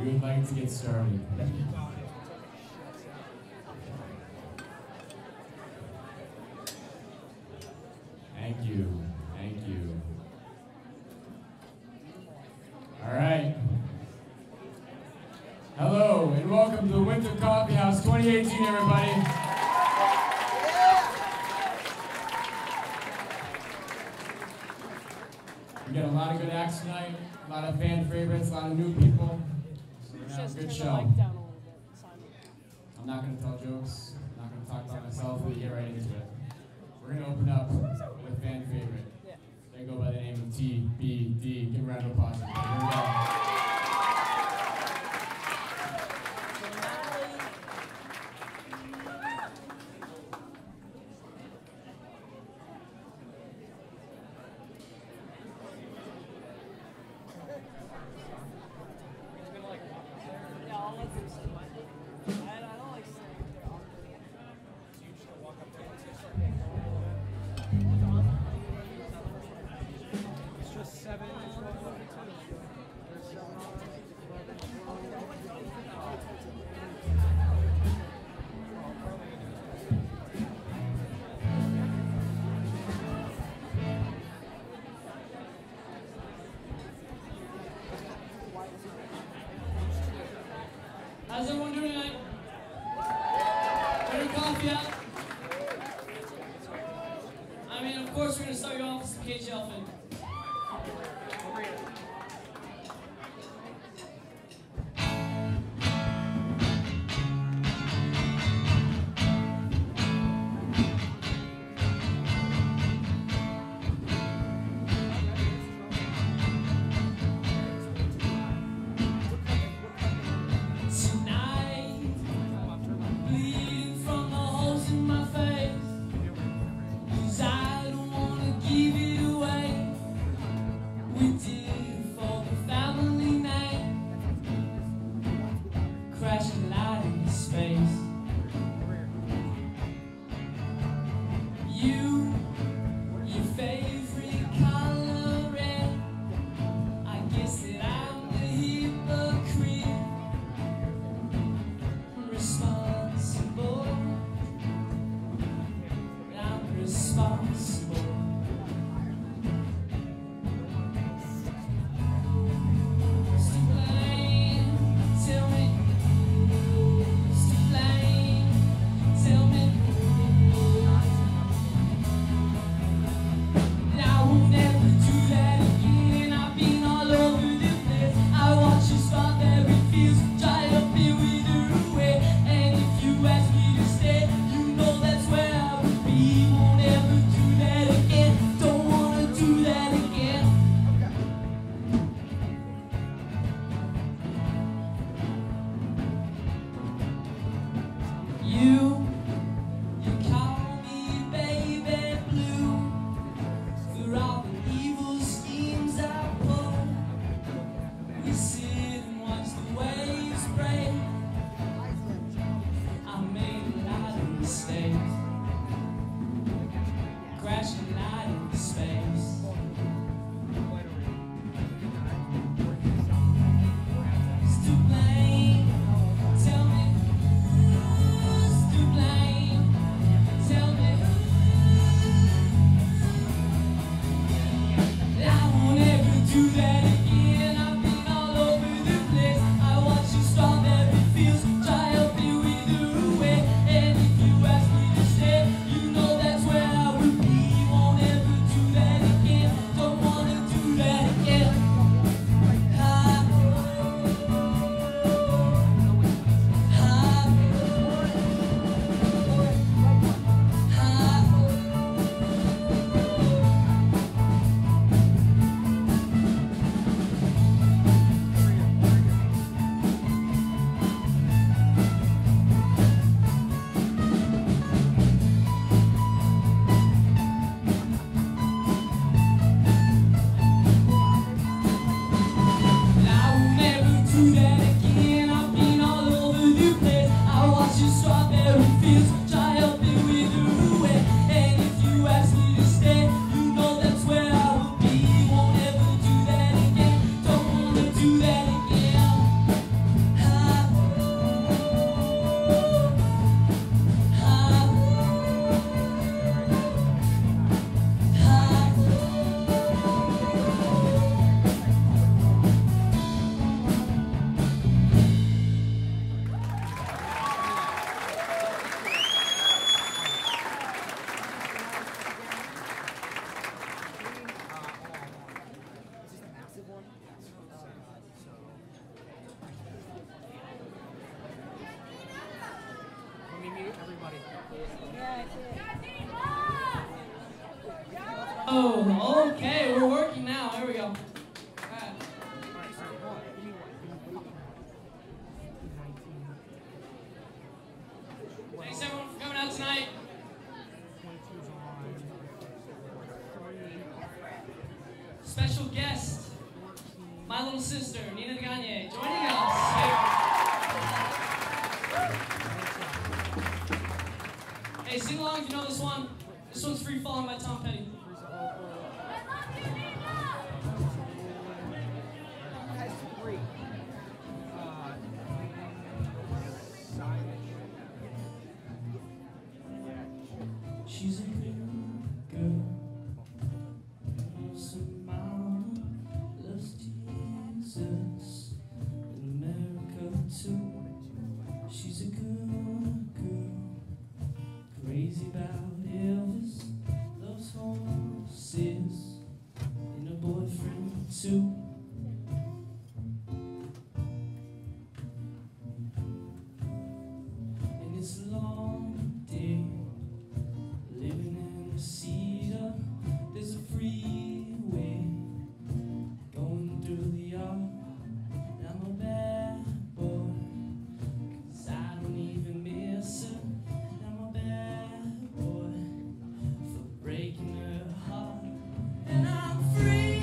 You would like to get started. Thank you. Thank you. All right. Hello, and welcome to the Winter Coffee House 2018, everybody. We got a lot of good acts tonight, a lot of fan favorites, a lot of new people. Just good show. The mic down a little bit, Simon. I'm not going to tell jokes. I'm not going to talk about myself. We'll get right into it. We're going to open up with a fan favorite. Yeah. They go by the name of T.B.D. Give a round of applause. Here we go. How's everyone doing tonight? Ready to coffee out? I mean, of course, we're going to start you off with some cage elephant. Do that again, I've been all over. Oh, okay, we're working now. There we go. Right. Thanks everyone for coming out tonight. Special guest, my little sister, Nina Gagne, joining us. Hey, sing along if you know this one. This one's Free Falling by Tom Petty. She's a good girl, loves smile, loves Jesus, and America too. She's a good girl, crazy about Elvis, loves horses, and a boyfriend too. And it's a long day living in a cedar. There's a freeway going through the yard. And I'm a bad boy, 'cause I don't even miss her. And I'm a bad boy for breaking her heart. And I'm free,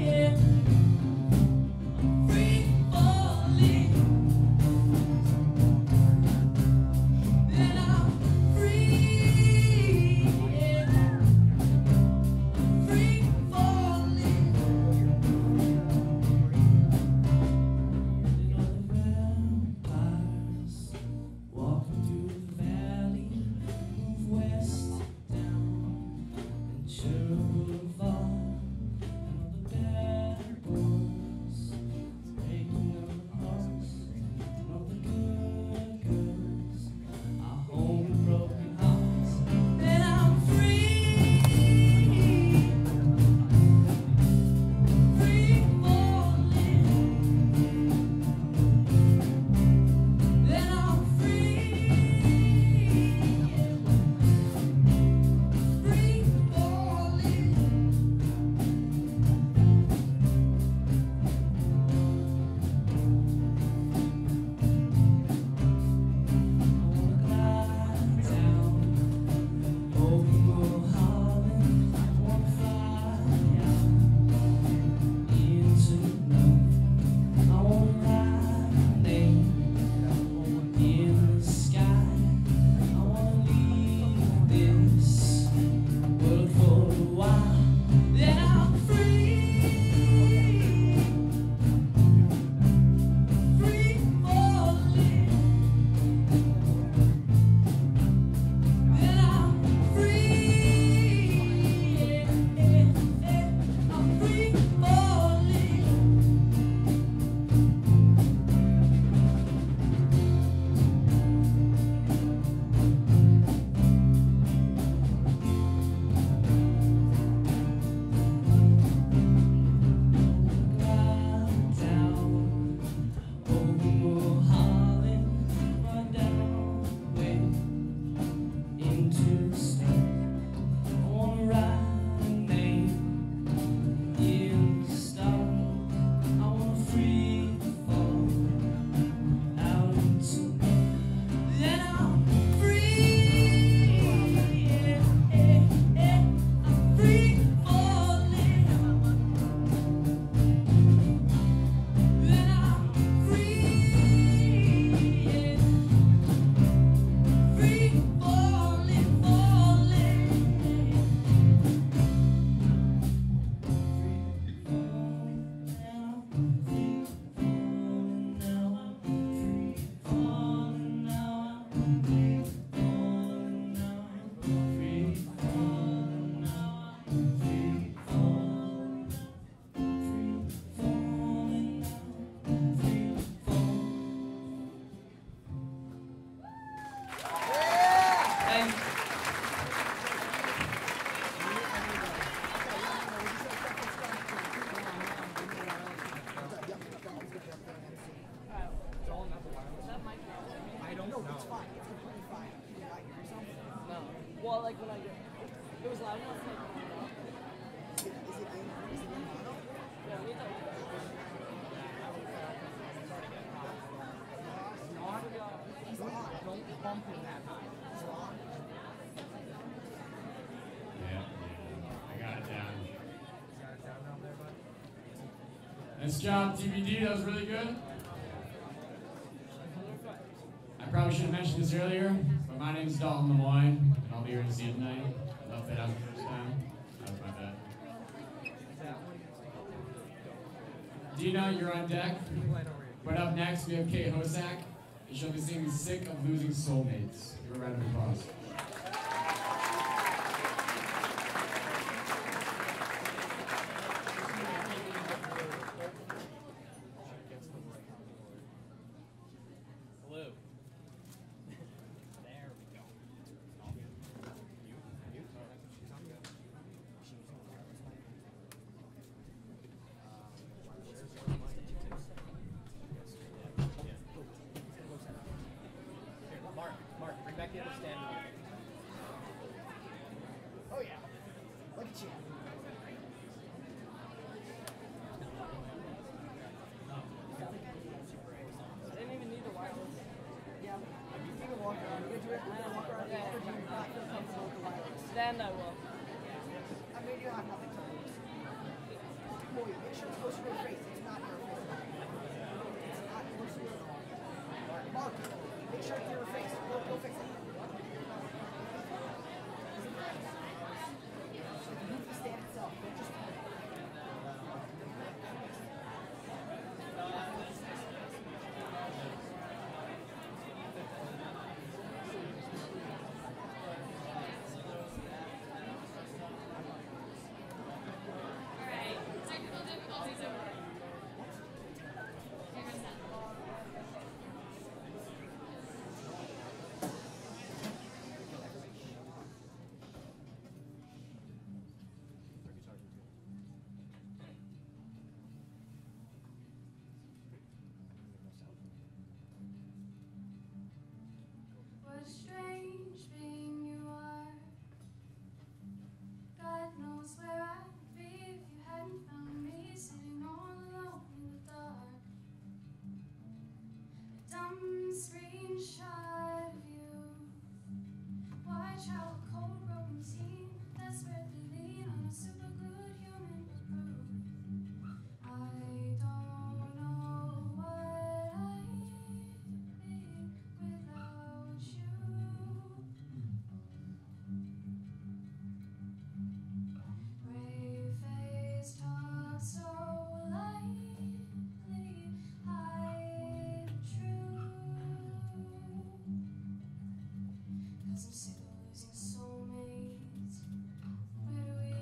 yeah. I'm free falling. And I'm free, yeah. Free falling. And all the vampires walking through the valley move west down Ventura Boulevard. And all the bad boys breaking their hearts. And all the good girls are home with broken hearts. And I'm free, free falling. Then I'm free, free falling. I wanna glide down over Mulholland. I wanna fly out into the night. I wanna write my name in the sky. I wanna leave this world for a while. Then I'm free, free falling. Then I'm free, yeah. I'm free falling. Glide down over Mulholland, run down way into the snow. I wanna write a name in the stone. I wanna free fall out into the. Then I'm free, yeah. I'm free falling. Then I'm free, yeah. Free falling, falling. Free falling now, free falling now, free falling now, free falling now, free falling now, free falling, free falling now, free falling. Hey. I don't know. It's fine. It's completely fine. You got yourself. No. Well, like when I did, it was like. Nice job, T.B.D. That was really good. I probably should have mentioned this earlier, but my name is Dalton Lemoyne, and I'll be here to see you tonight. I love that out the first time. That was my bad. Gina, you're on deck. But up next, we have Kate Hosack, and she'll be singing Sick of Losing Soulmates. Give her a round of applause. I'm sick of losing soulmates. Where do we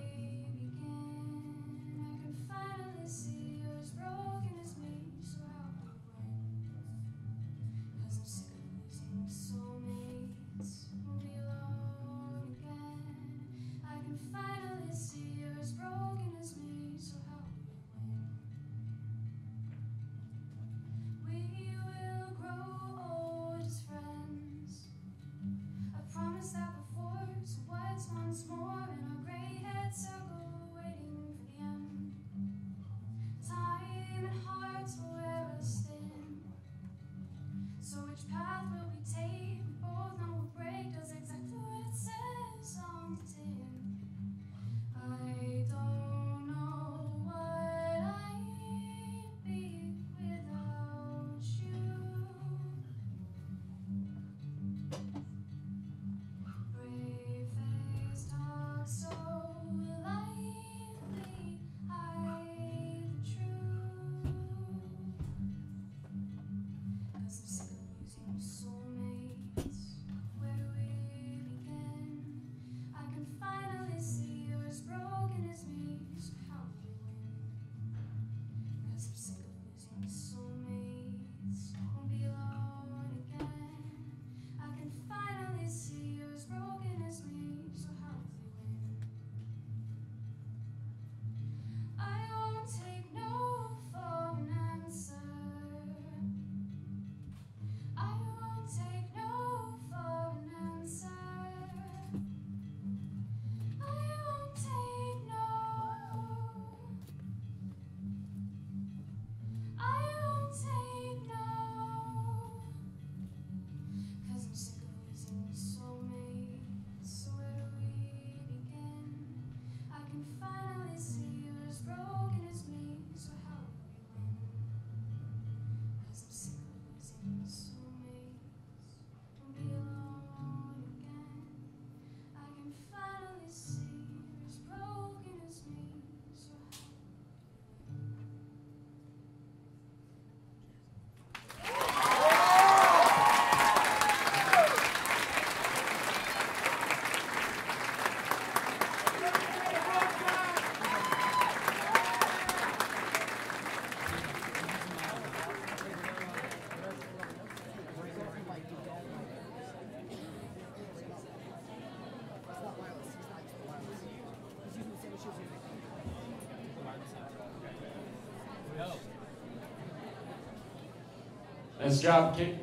Nice job, Kate.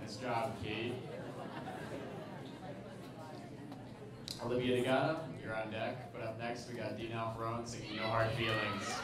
Nice job, Kate. Olivia D'Agata, you're on deck. But up next, we got Dean Alfarone singing No Hard Feelings.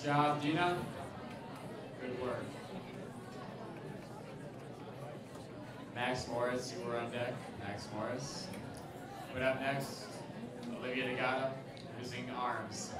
Nice job, Gina. Good work. Max Morris, you were on deck. Max Morris. What up next? Olivia D'Agata, using arms.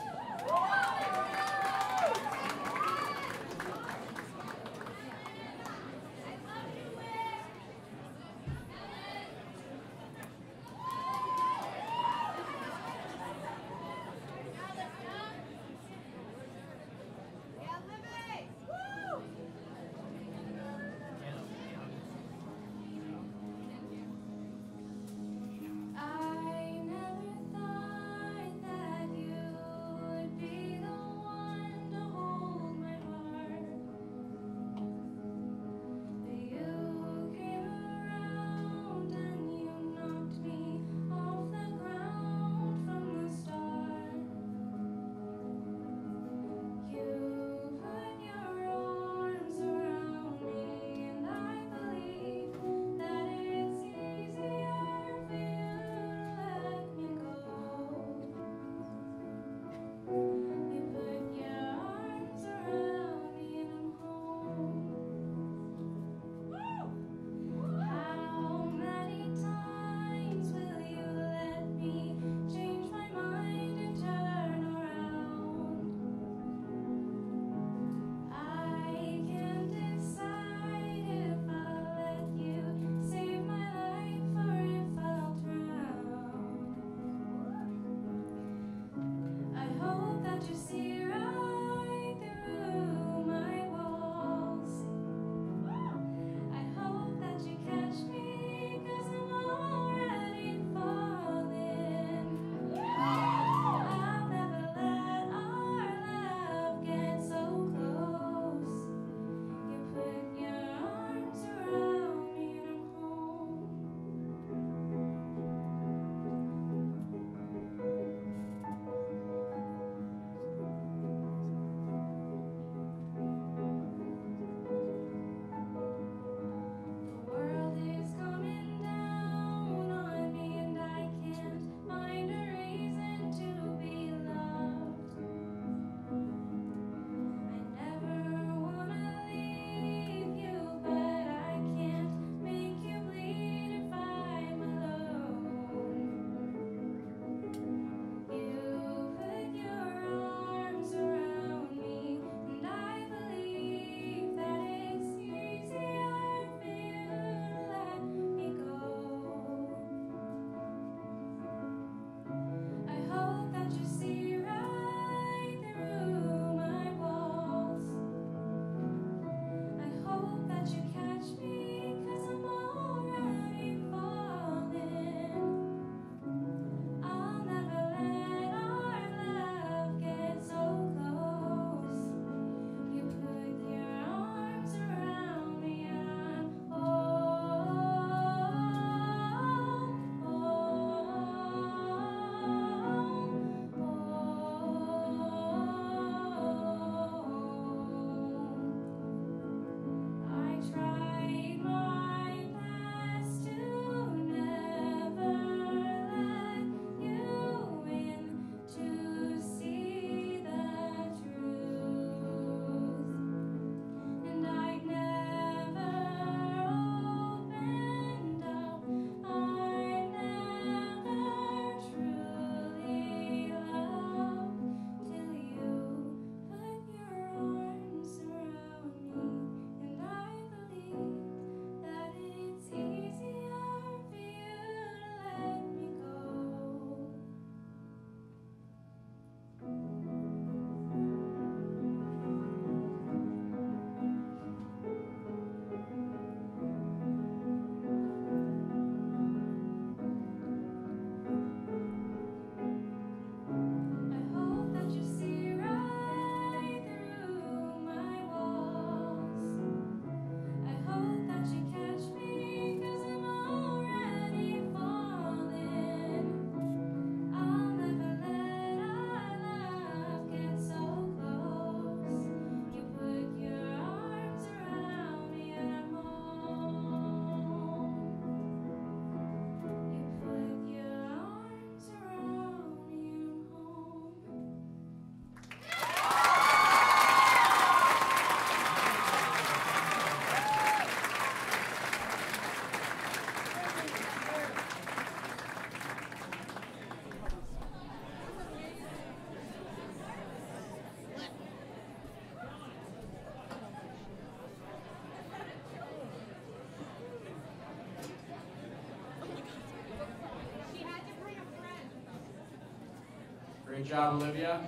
Great job, Olivia.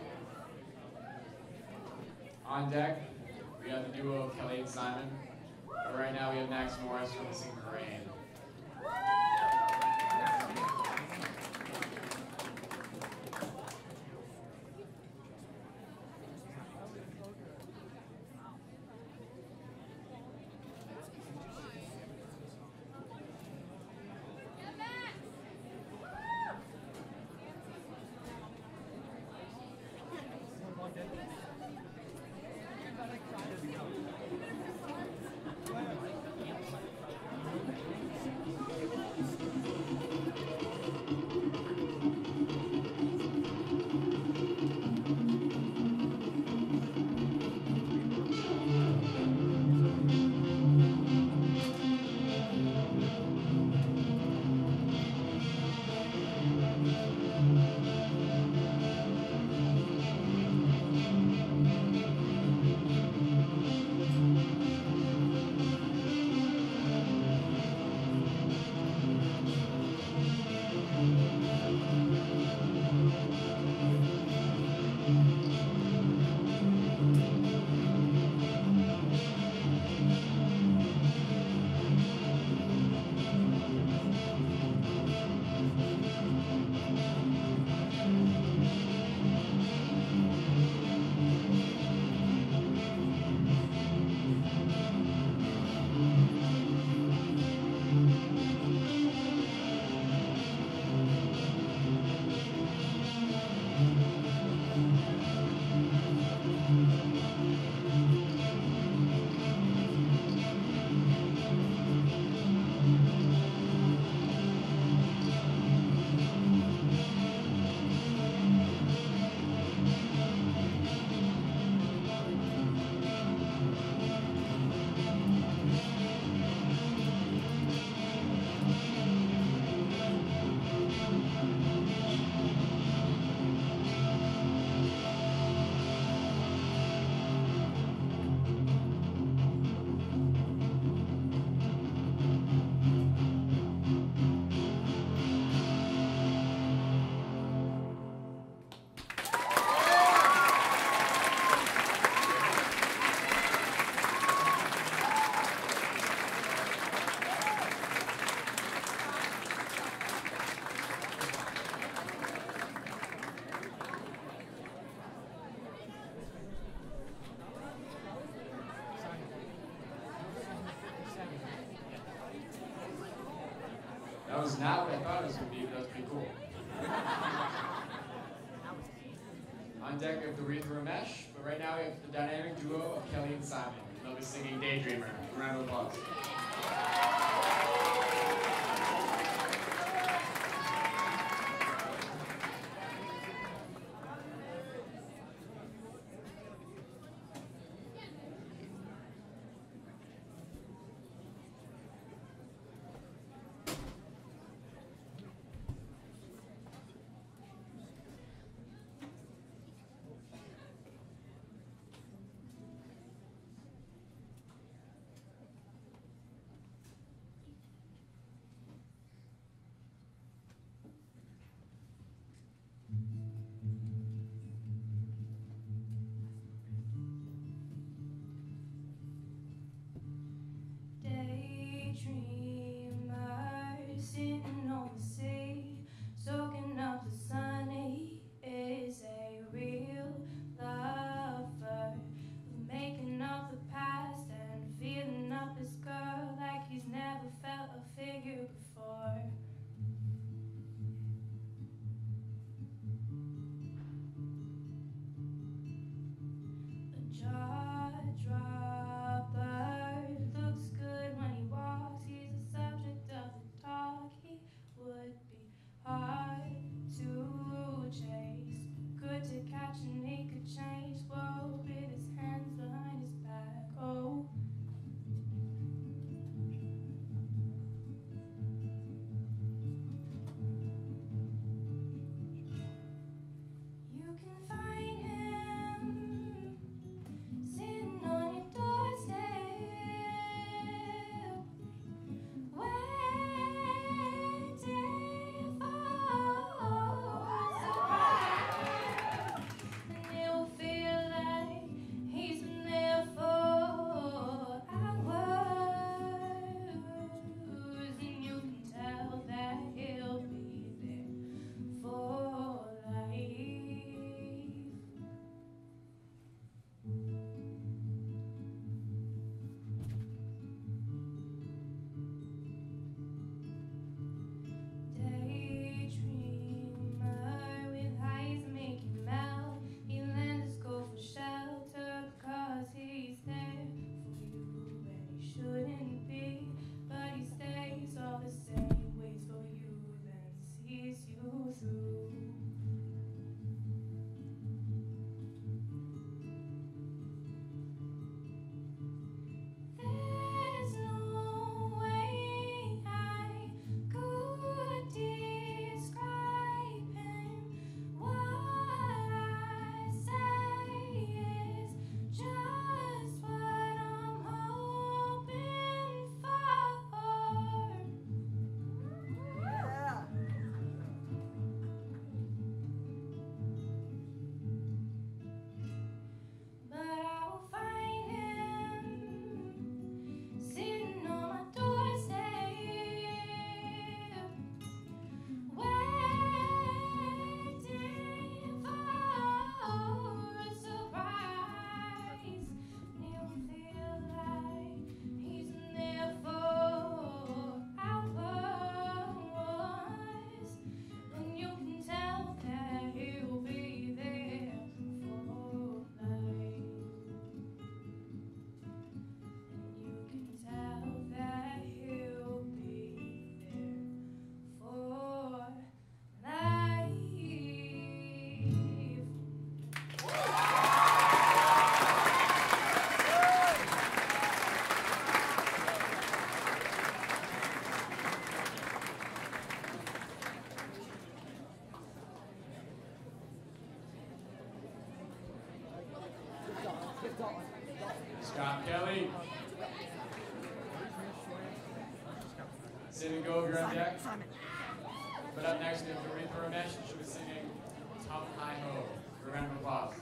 On deck, we have the duo of Kelly and Simon. But right now, we have Max Morris from the singer Rain. That was not what I thought it was going to be, but that was pretty cool. On deck, we have the wreath Ramesh, but right now we have the dynamic duo of Kelly and Simon. They'll be singing Daydreamer. A round of applause. didn't go over on deck. But up next, we have Doretha Ramesh. She was singing Top High Ho. For a round of applause. I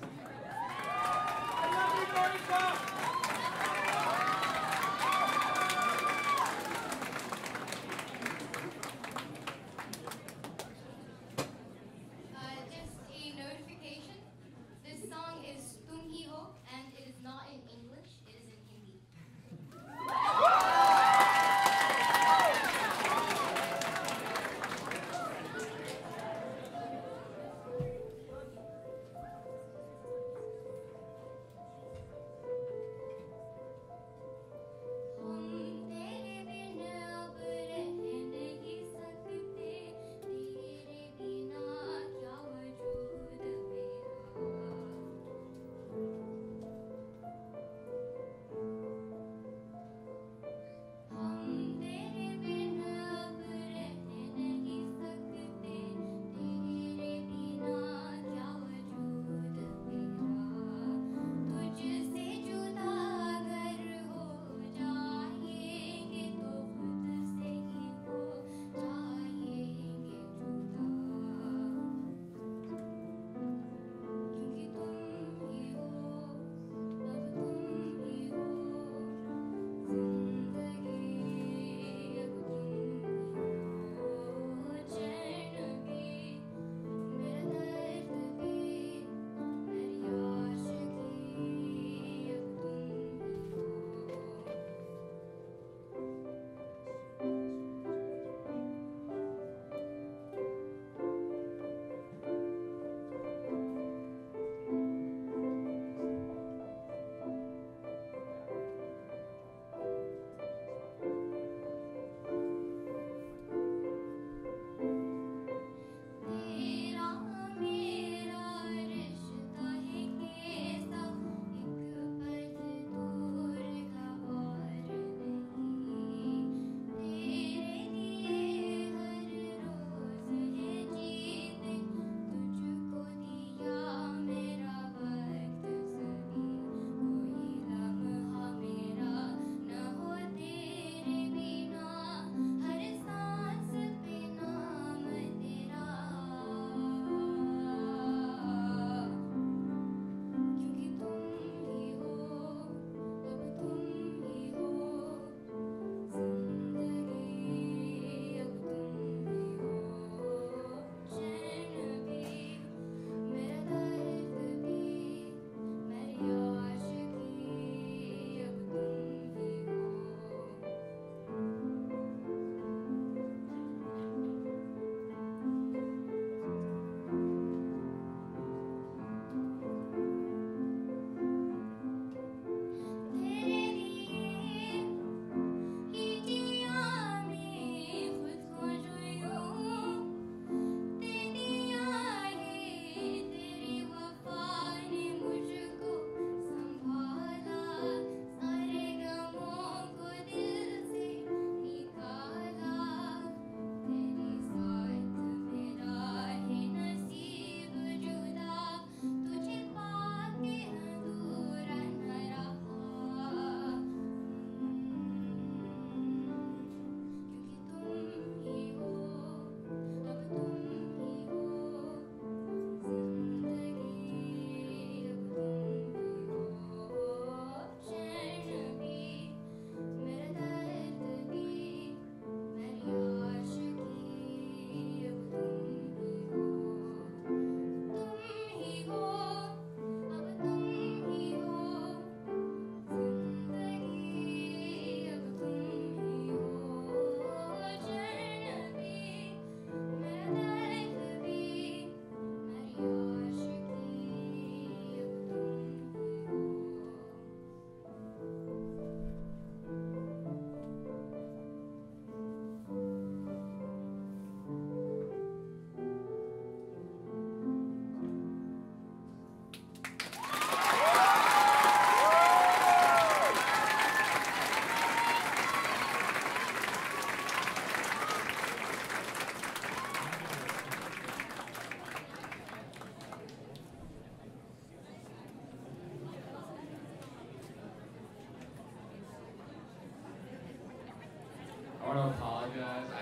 apologize.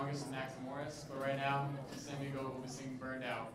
Longest and Max Morris, but right now, Sam Eagle will be singing Burned Out.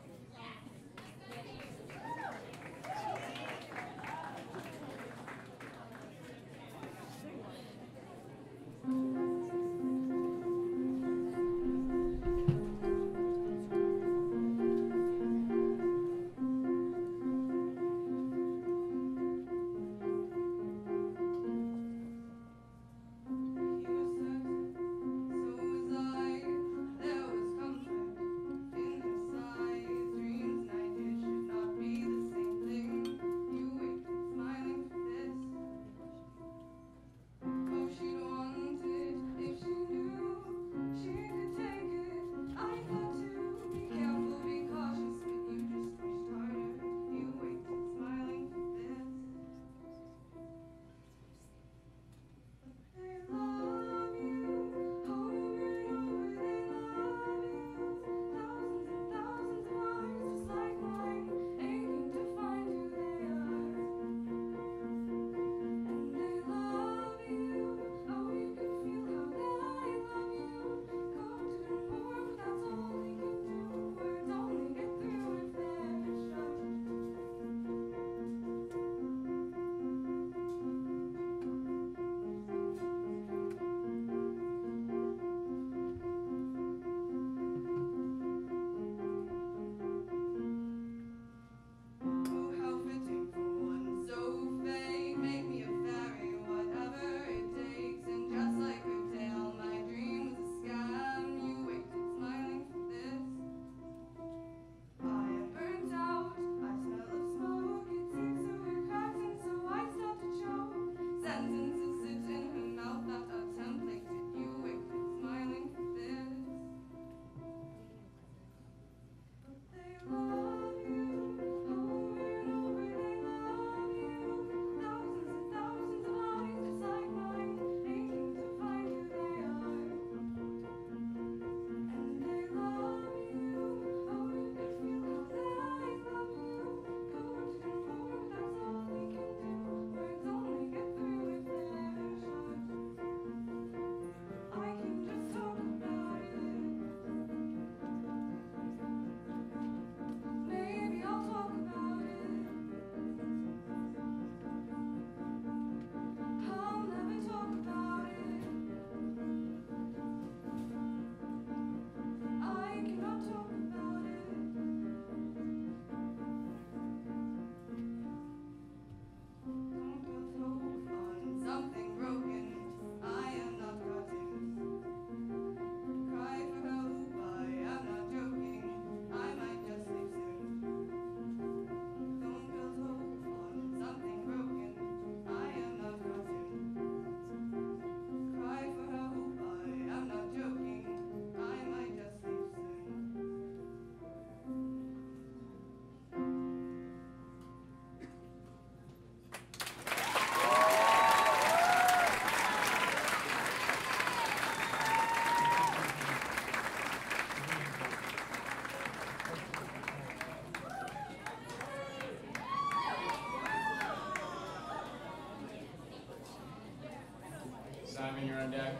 Simon, you're on deck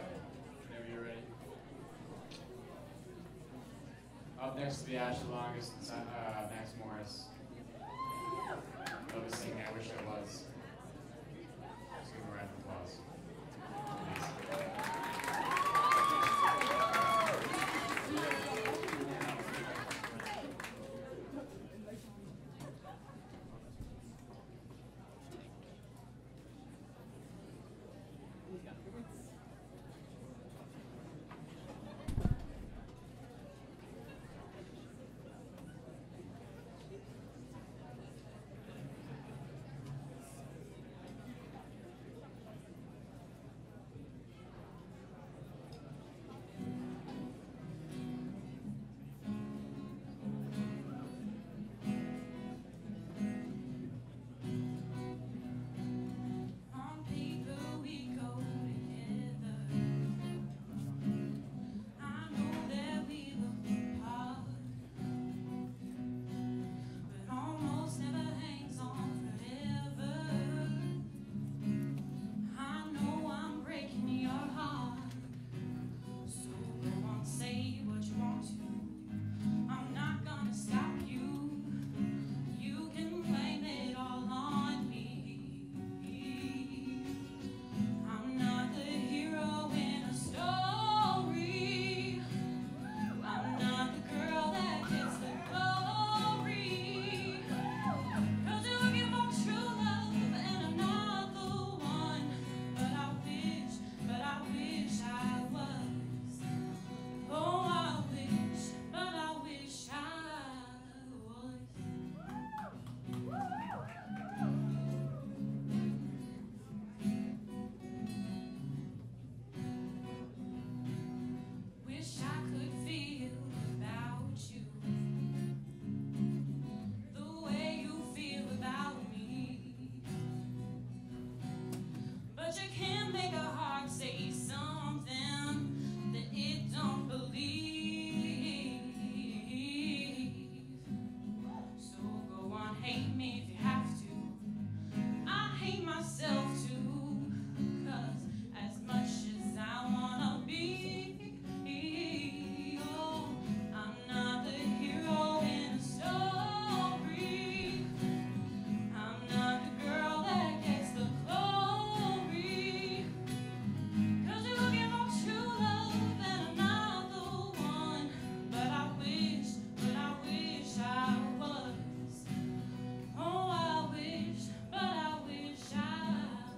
whenever you're ready. Up next will be Ashley Longest and Max Morris. They'll be singing I Wish I Was. Let's give them a round of applause. logic can make a heart say something that it don't believe. So go on, hate me if you have to. I hate myself too, 'cause as much as I wanna be, oh, I'm not the hero in the story. I'm not the girl that gets the glory. 'Cause you're looking for true love and I'm not the one. But I wish I was. Oh, I wish, but I wish I was.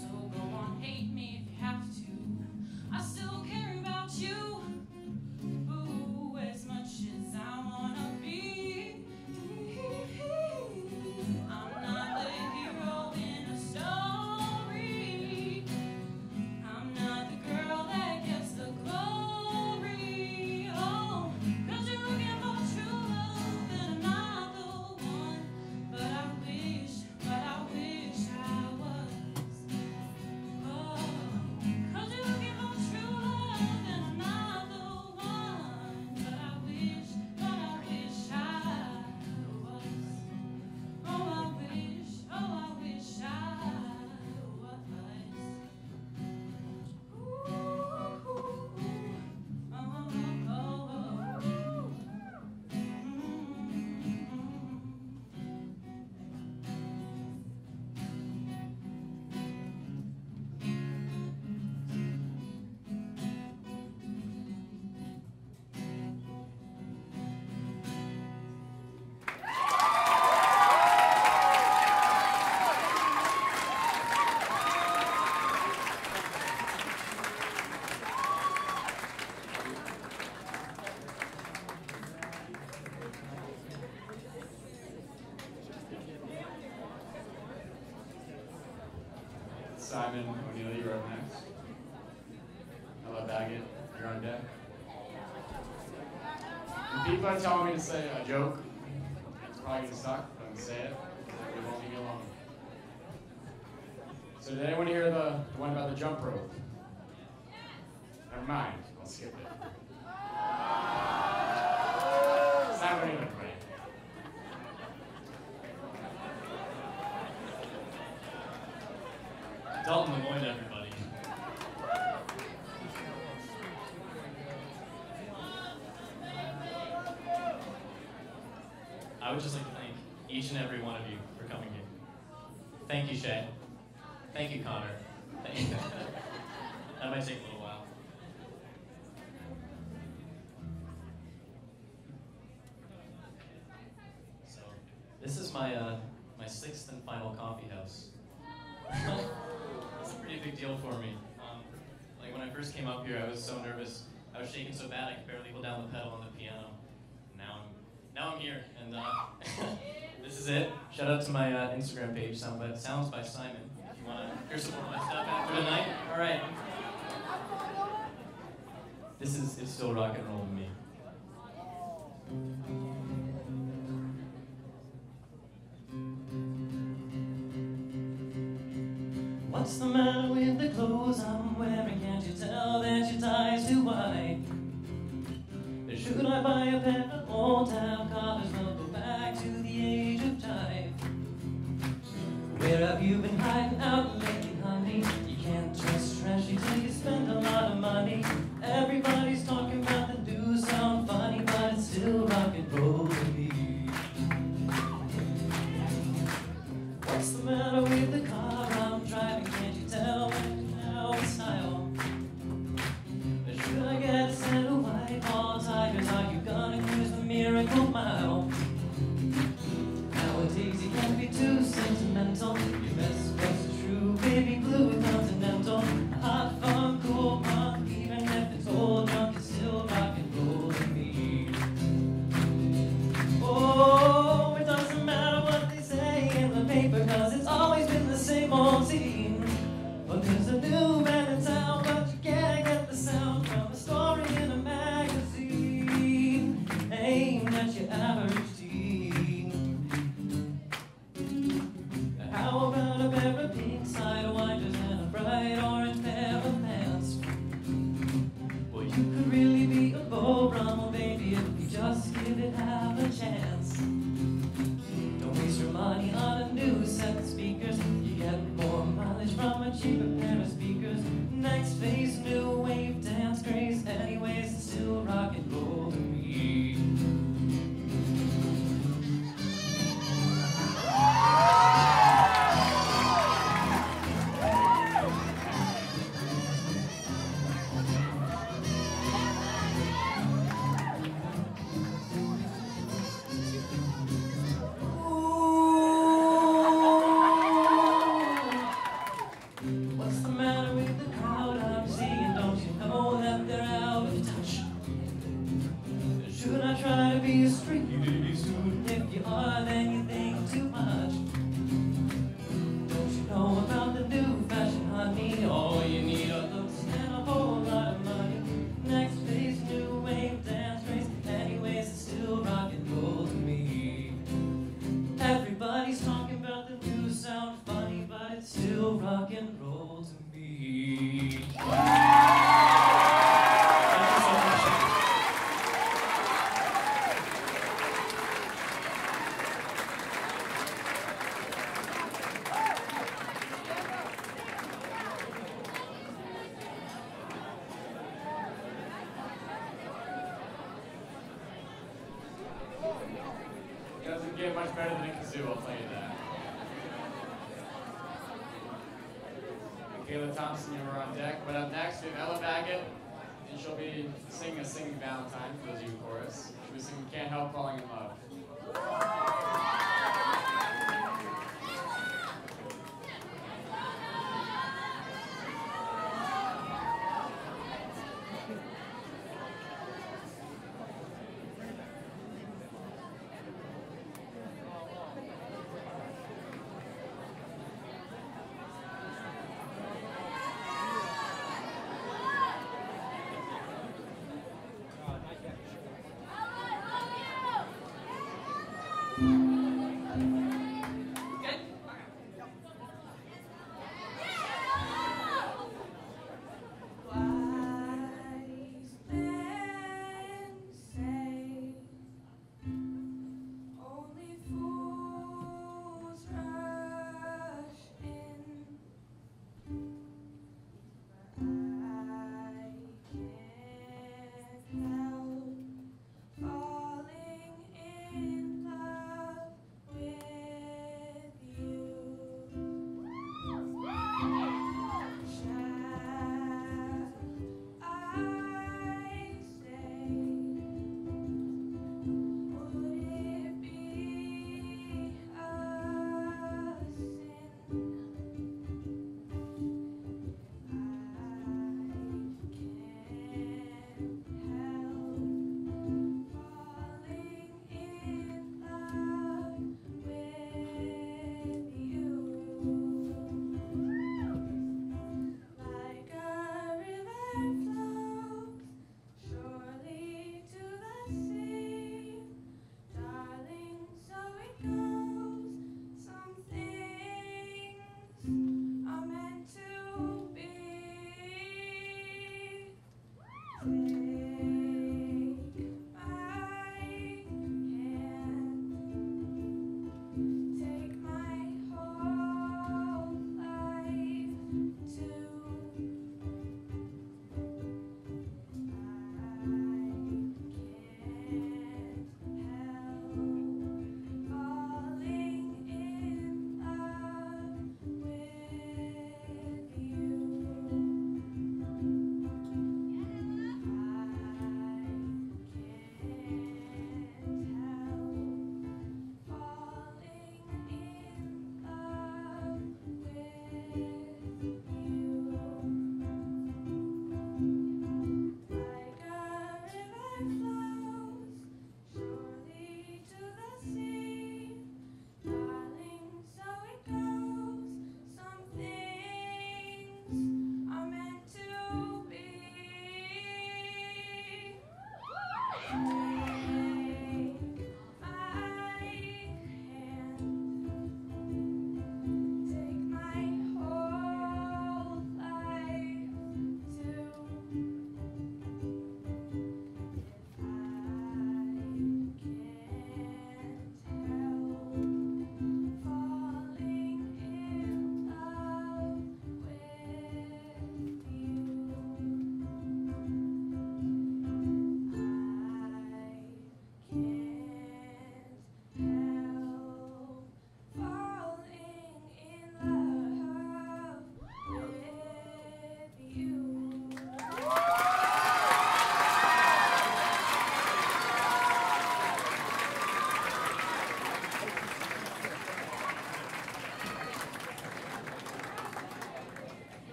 So go on, hate me if you have to. I still care about you. Ooh, as much as I wanna be. I'm not the hero in a story. I'm not the girl that gets the glory. Oh, 'cause you're looking for true love and I'm not the one. But I wish I was. Oh, 'cause you're looking for true love and I'm not the one. But I wish I was. Oh, I wish I was. Ooh, oh, oh, oh. Simon O'Neill, you're up next. Hello, Baggett, you're on deck. When people are telling me to say a joke, it's probably gonna suck, but I'm gonna say it, because it won't leave me alone. So did anyone hear the one about the jump rope? Never mind, I'll skip it. Simon O'Neill, everybody. Dalton Lemoyne, everybody. I would just like to thank each and every one of you for coming here. Thank you, Shay. Thank you, Connor. Thank you. That might take a little while. So, this is my my sixth and final coffee house. That's a pretty big deal for me. Like when I first came up here, I was so nervous. I was shaking so bad I could barely hold down the pedal on the piano. Now I'm here, and this is it. Shout out to my Instagram page, Sounds by Simon. If you want to hear some more of my stuff after the night, all right. This is It's Still Rock and Roll to Me. What's the matter with the clothes I'm wearing? Can't you tell that your tie's too wide? Should I buy a pair of old-time collars? We'll go back to the age of time. Where have you been hiding out lately, honey? You can't trust trashy till you spend a lot of money. Everybody's talking about the do sound funny, but it's still rock and roll to me. What's the matter with the car I'm driving? Can't you tell how it's style? Should I get a set of white ball tigers? Are you gonna use the miracle mile? better speakers. Next phase, new wave, dance craze. Anyways, it's still rock and roll to me. Mikayla Thompson, you were on deck, but up next we have Ella Baggett, and she'll be singing a Singing Valentine for those of you in chorus. She'll be singing Can't Help Falling in Love.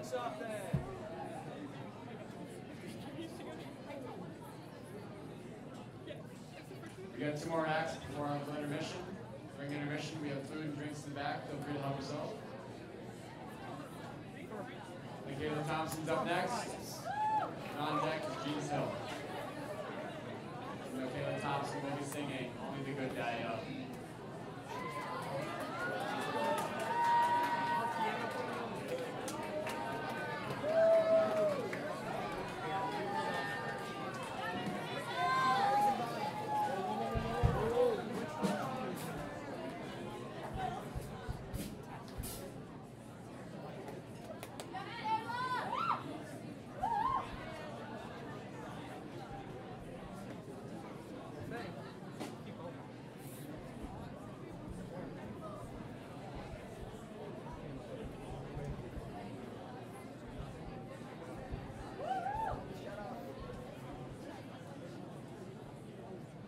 Drinks off there. We got 2 more acts before our intermission. During intermission, we have food and drinks in the back. Feel free to help yourself. Mikayla Thompson's up next. On deck is Genis Hill. Mikayla Thompson will be singing "Only the Good Die Up."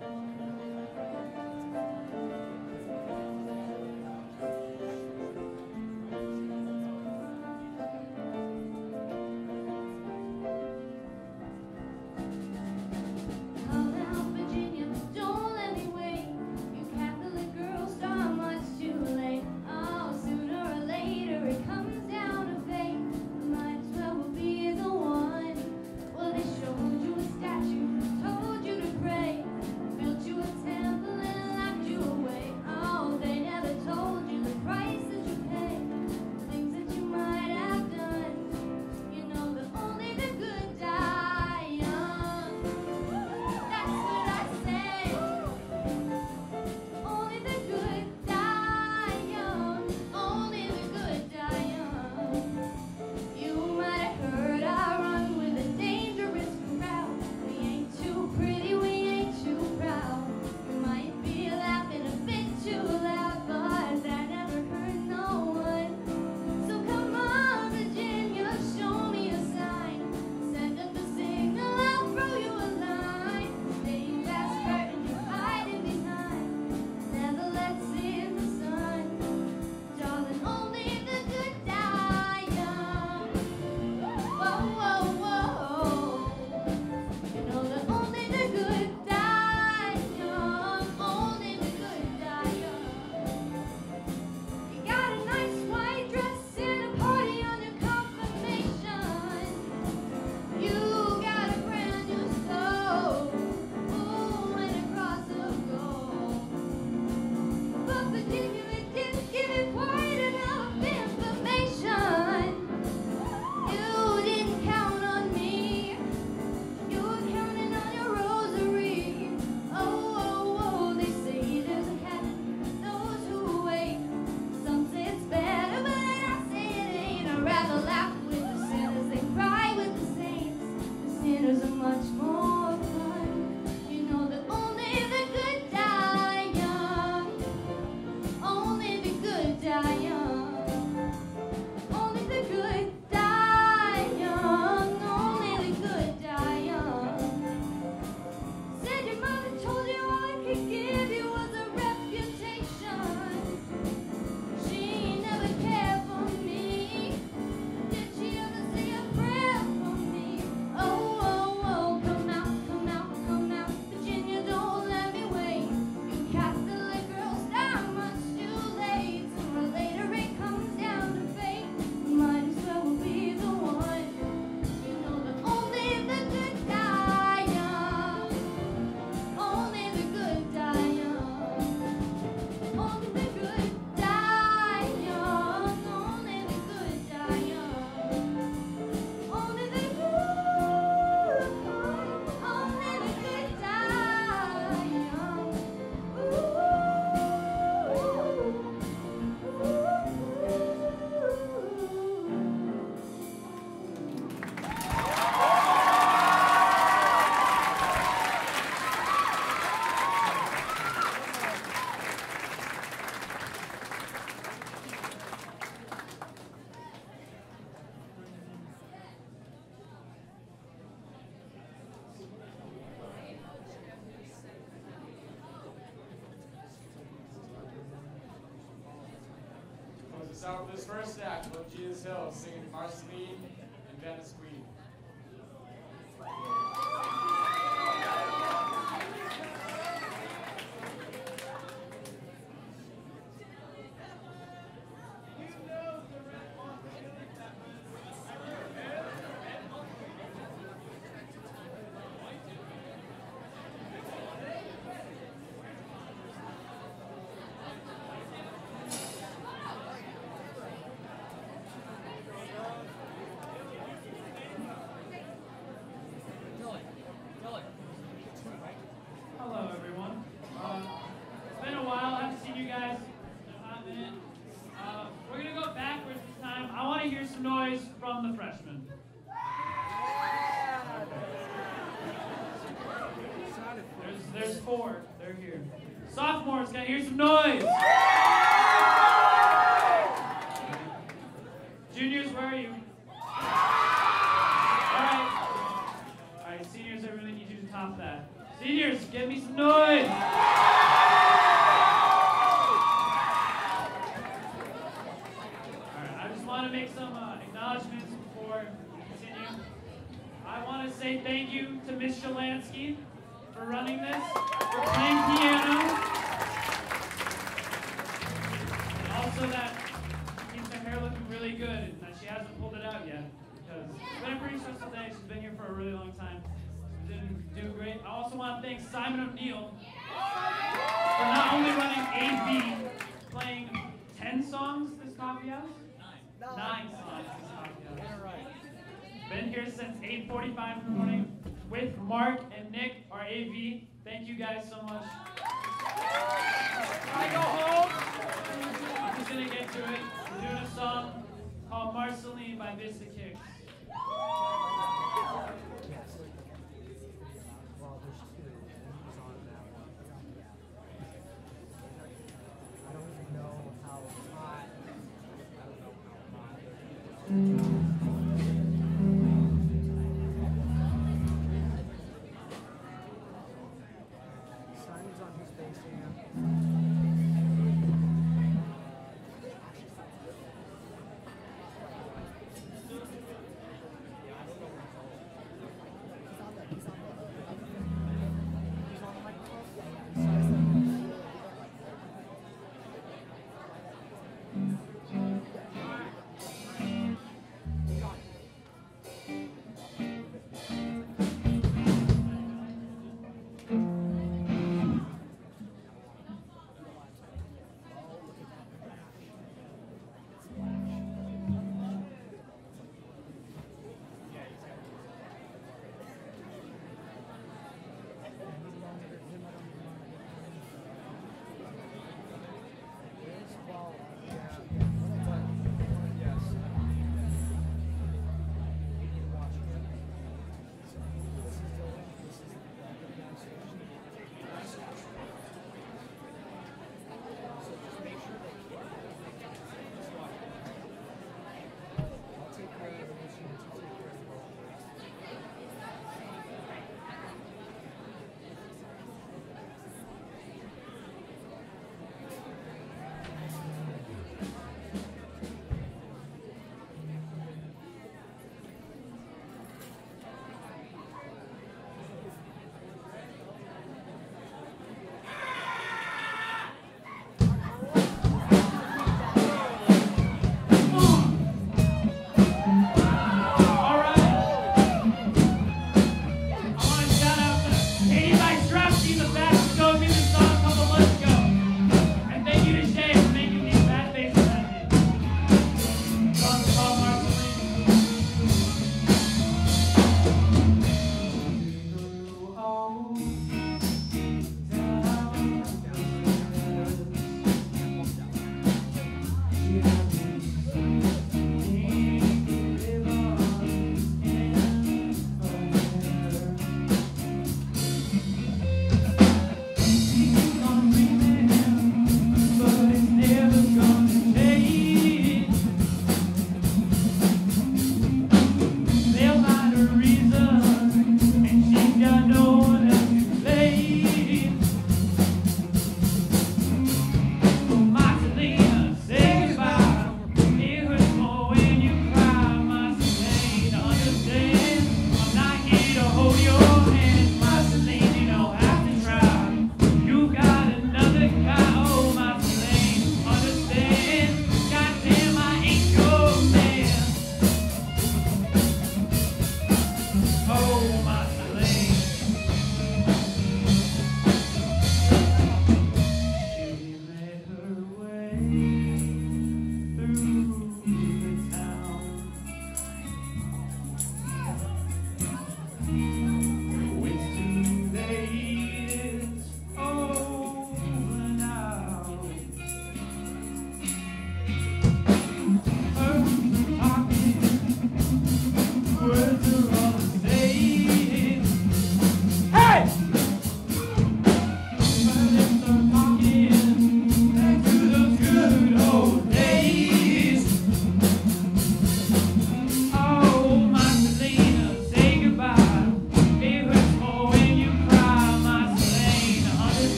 Come This is out this first act of Genis Hill singing Marceline and Venice Queen. Simon O'Neill for not only running AB, playing 10 songs this coffee house. Nine songs this coffee house. Right. Been here since 8:45 in the morning with Mark and Nick, our AV. Thank you guys so much. When I go home, I'm just gonna get to it. We're doing a song called Marceline by Vista Kicks.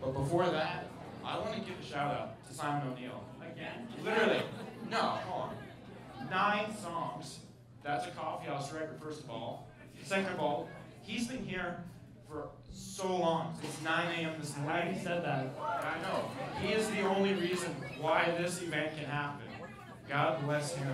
But before that, I want to give a shout out to Simon O'Neill. Again? Literally. No, hold on. 9 songs. That's a coffeehouse record, first of all. Second of all, he's been here for so long. It's 9 a.m. this morning. I already said that. I know. He is the only reason why this event can happen. God bless him.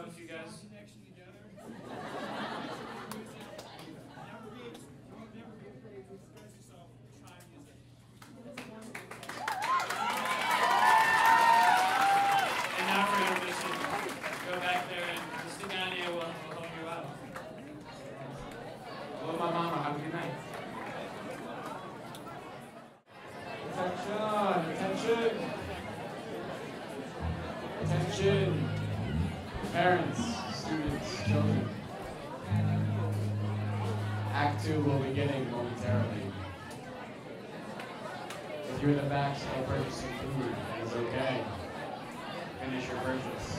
job if you guys. Parents, students, children. Act 2 will be getting momentarily. If you're in the back, start purchasing food. That is okay. Finish your purchase.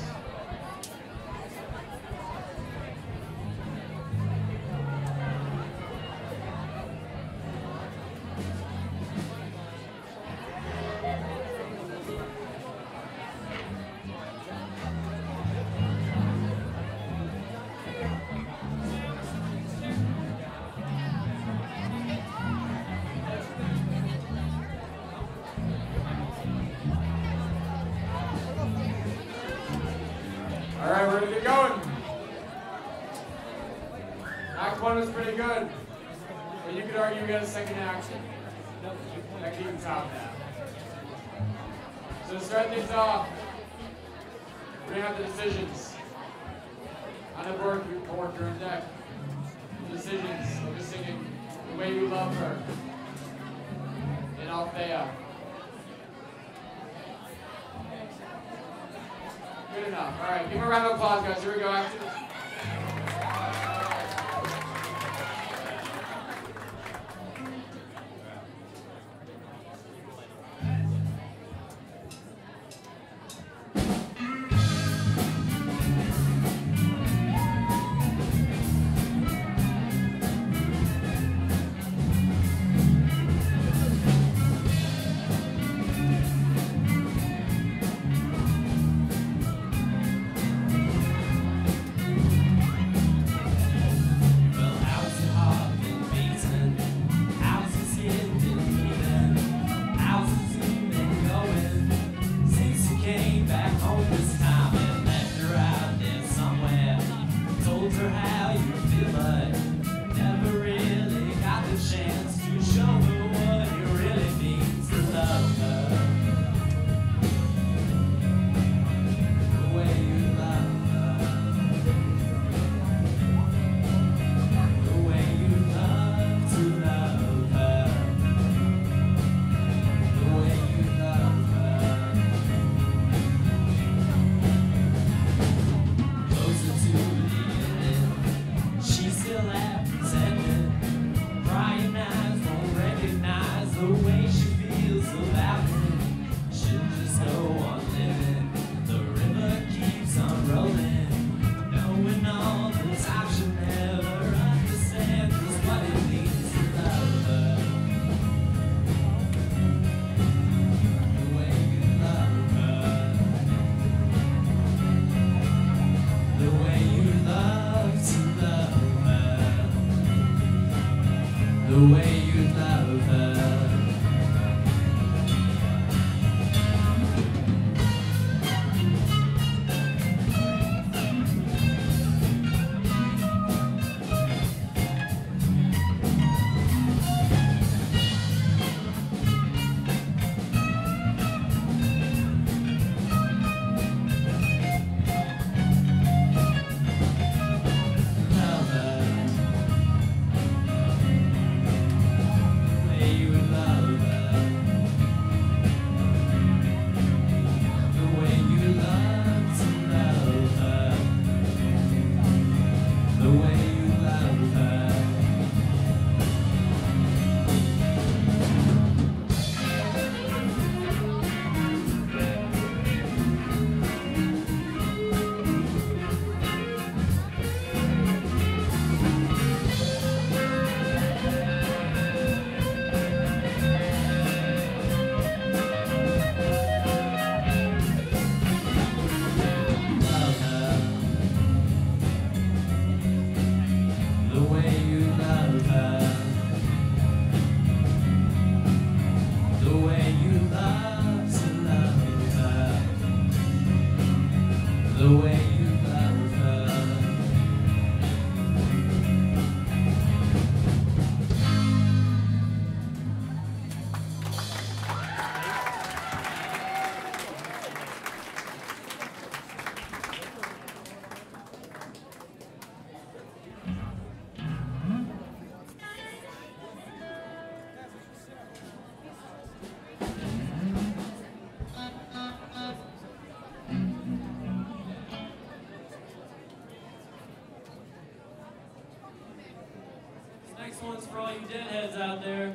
deadheads out there.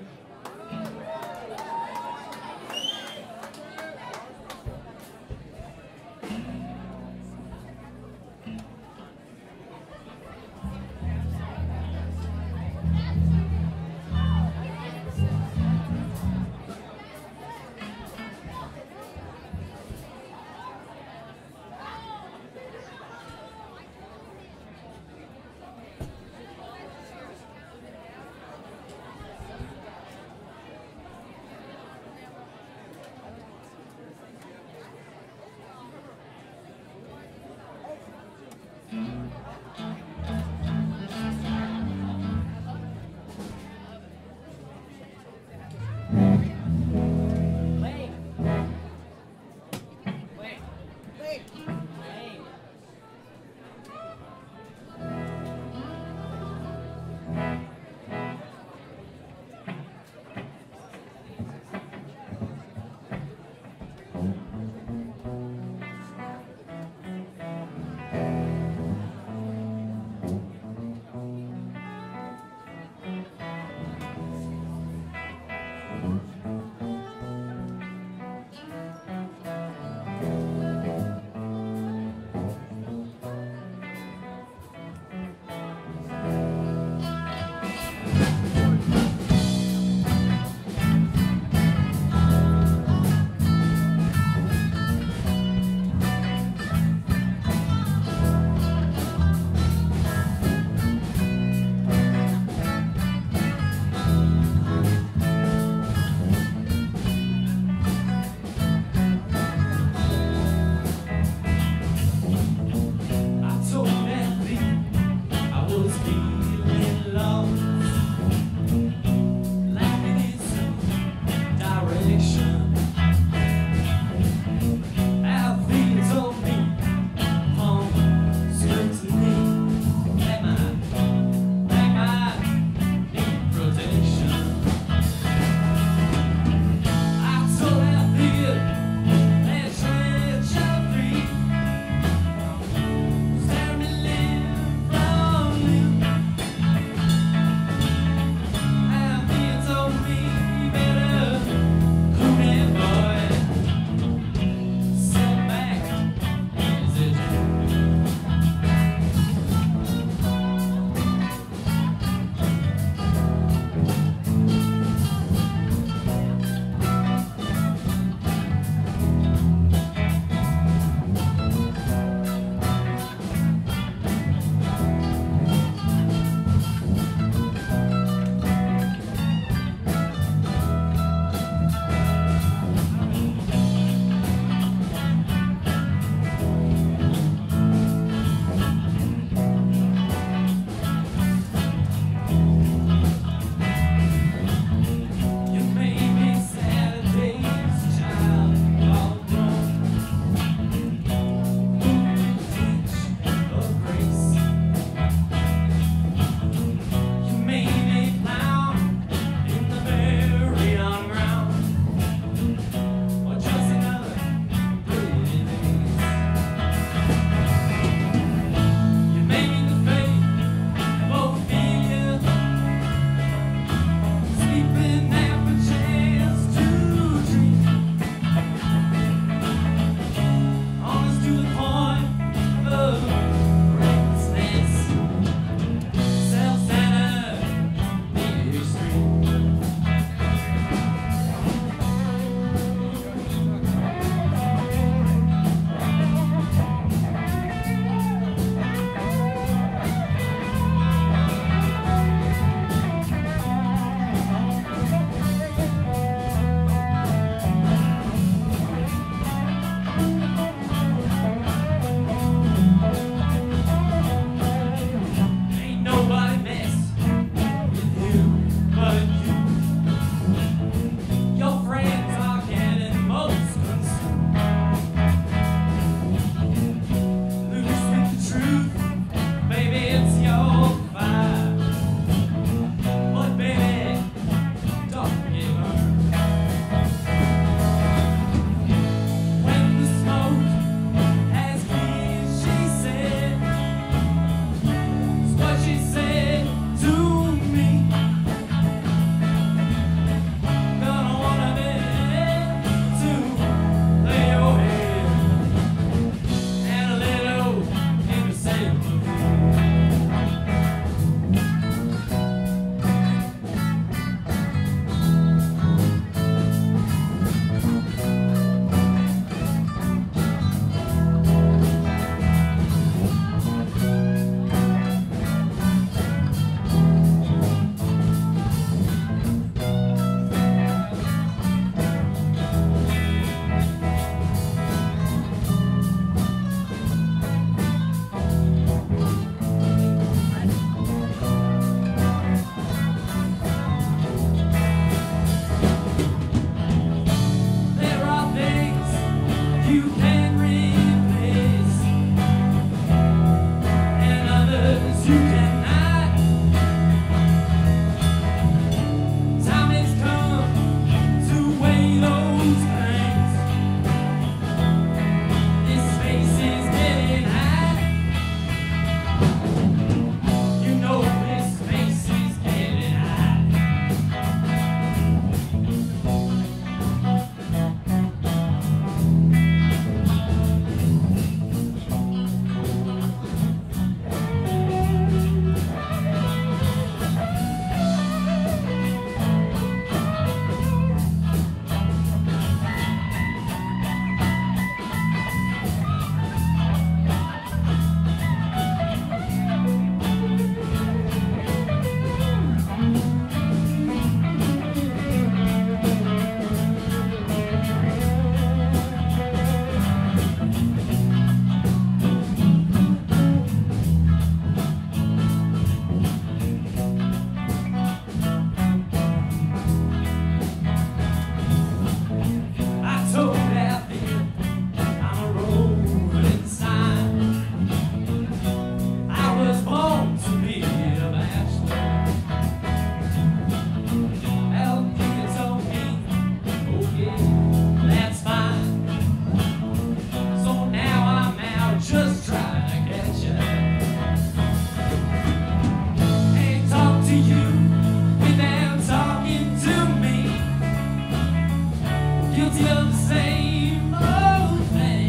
You're still the same old thing.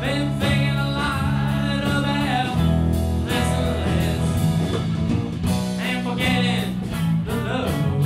Been thinking a lot about less and less, and forgetting the love we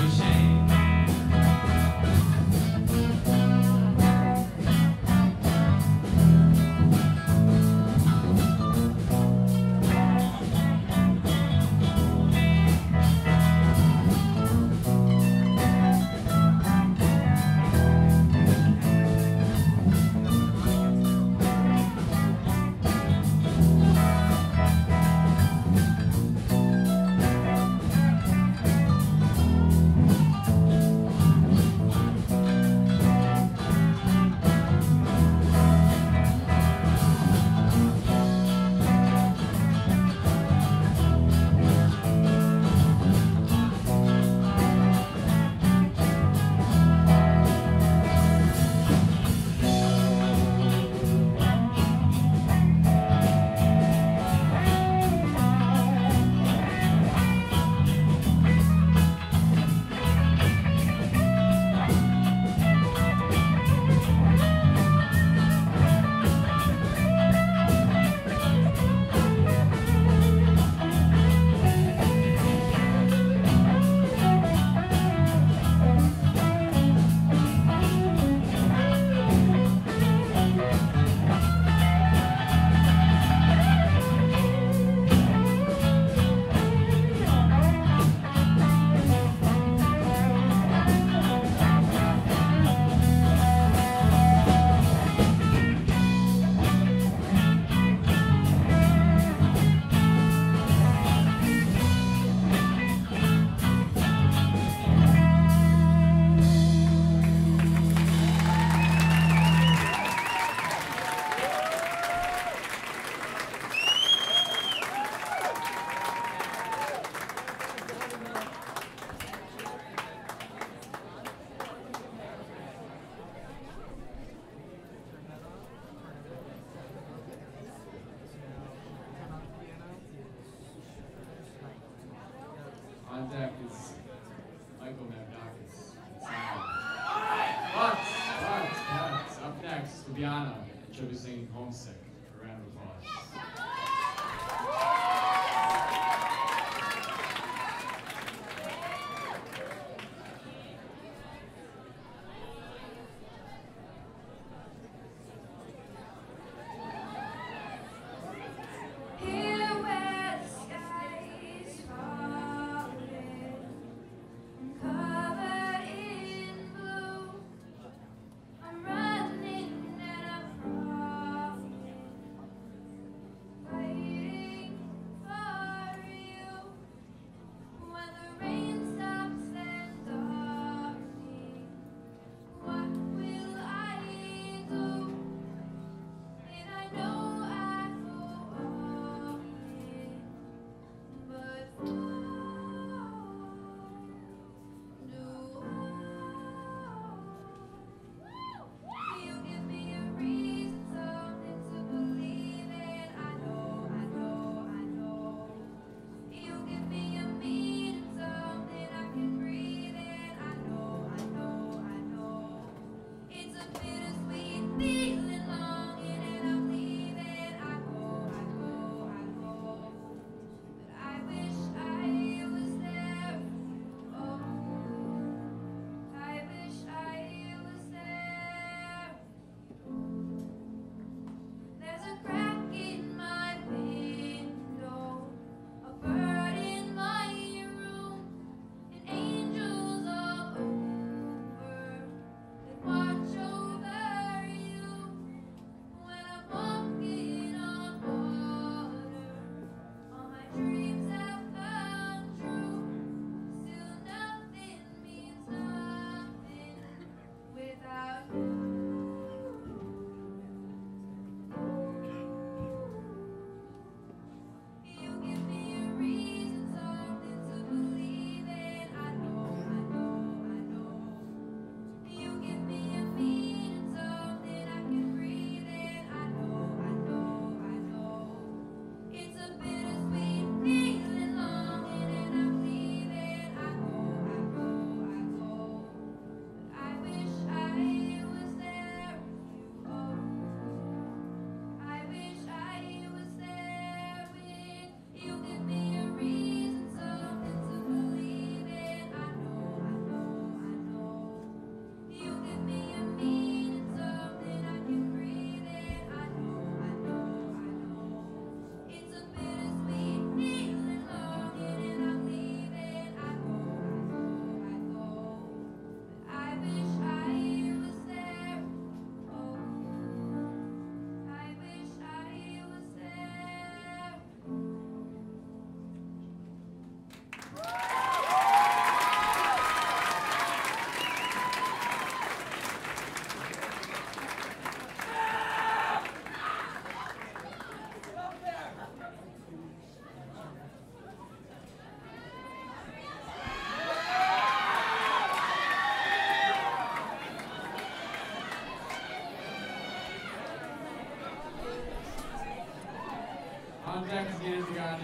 Jackson Genis Hill.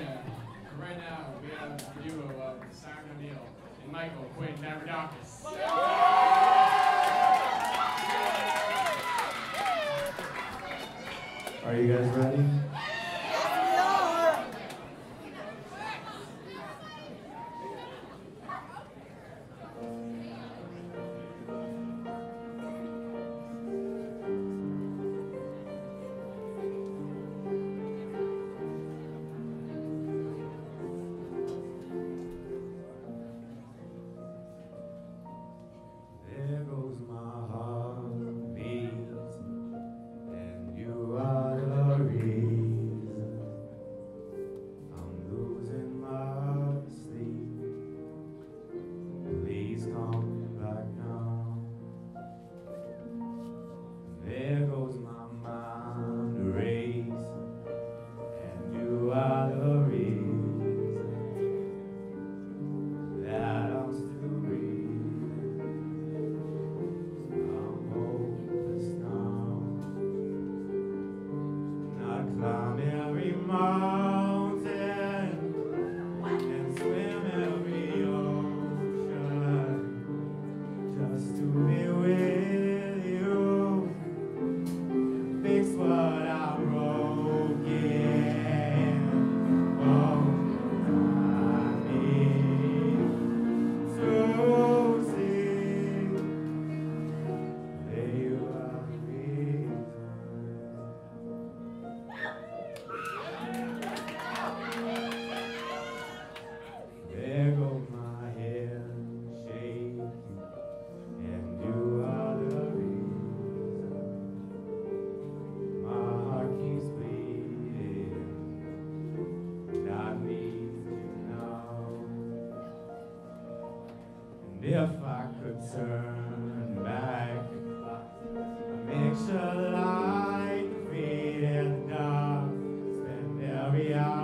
Right now, we have a duo of Simon O'Neill and Michael Quinn Navradakis. Are you guys ready? Yes, we are!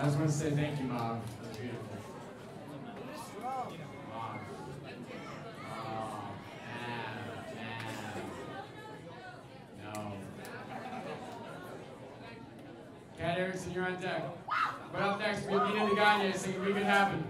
I just want to say thank you, Mom. That's beautiful. Mom. Oh, man. No. Kat Ericksen, you're on deck. But up next, we have Gina D'Agata singing "We Could Happen."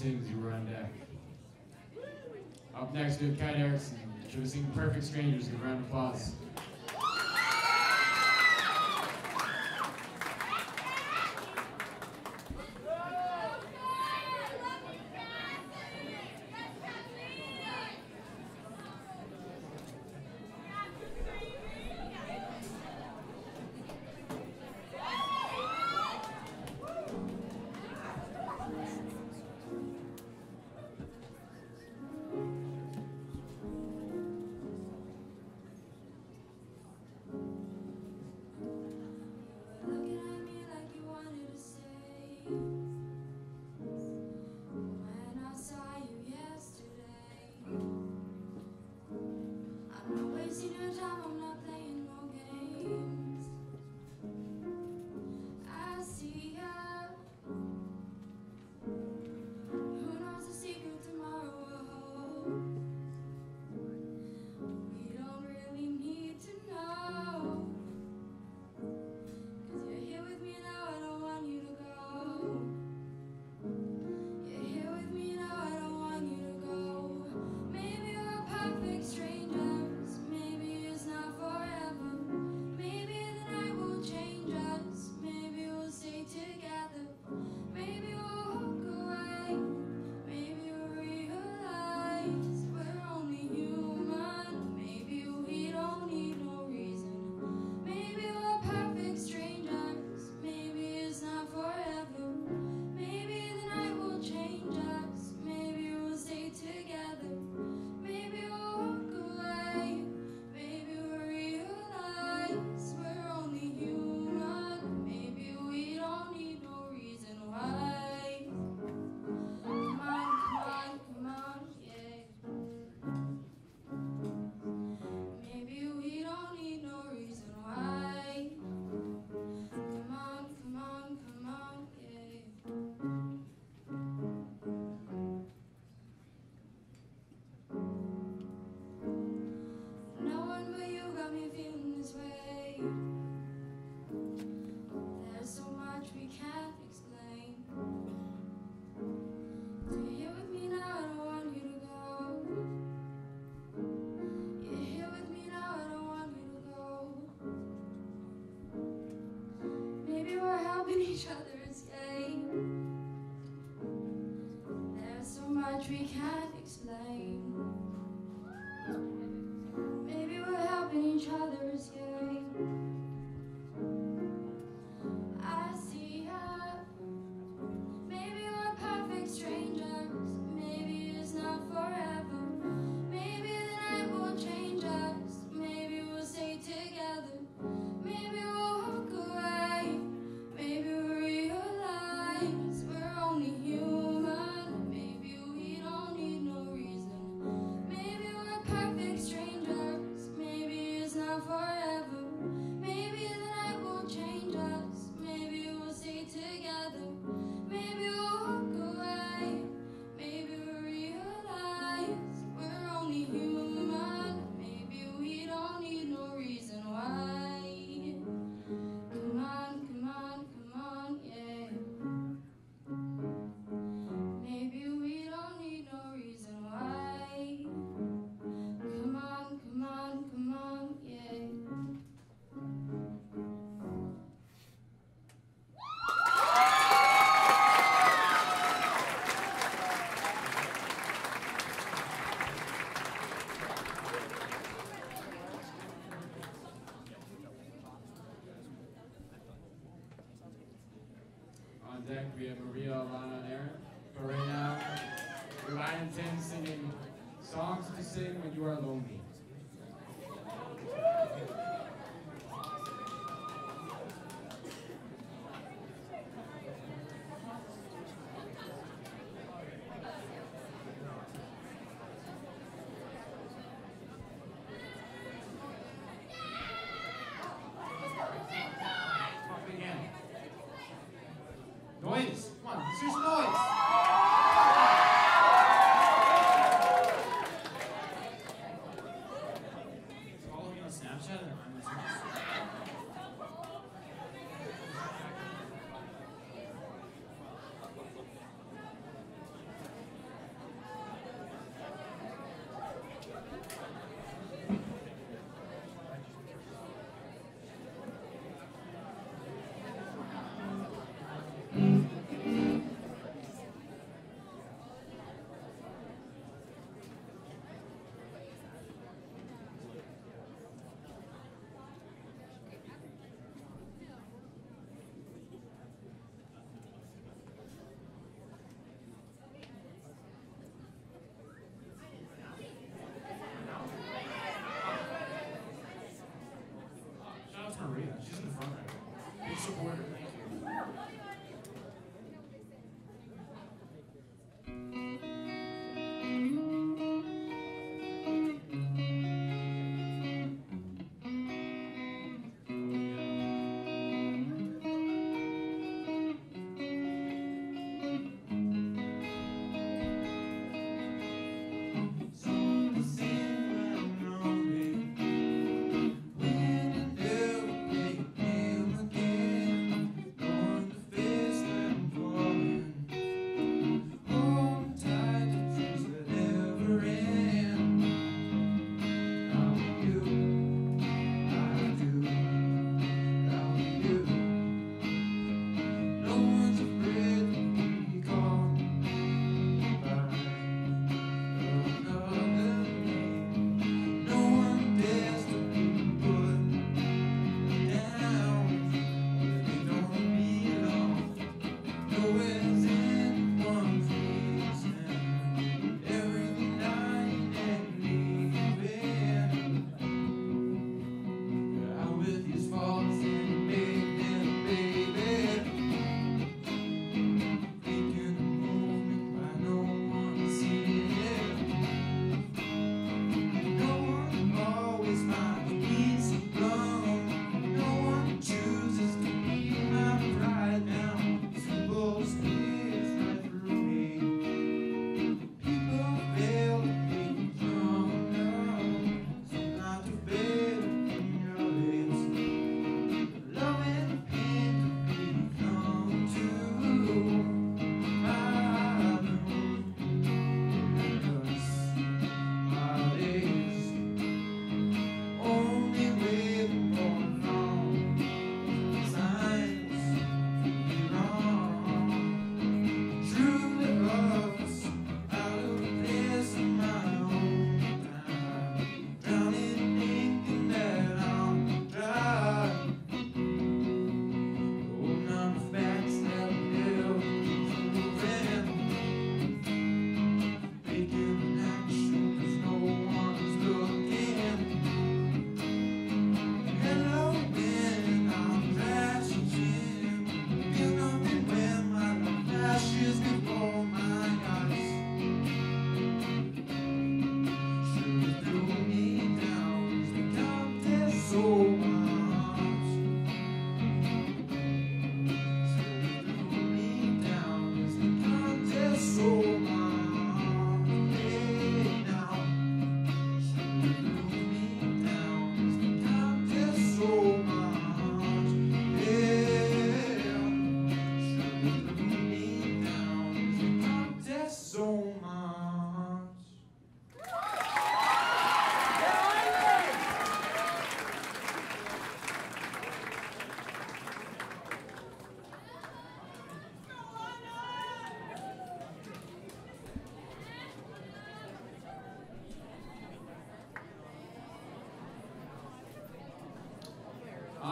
tunes you were on deck. Up next we have Kat Ericksen. She was singing Perfect Strangers. Give a round of applause. We have Maria, Alana, and Erin. But right now, we're live in 10 singing songs to sing when you are lonely.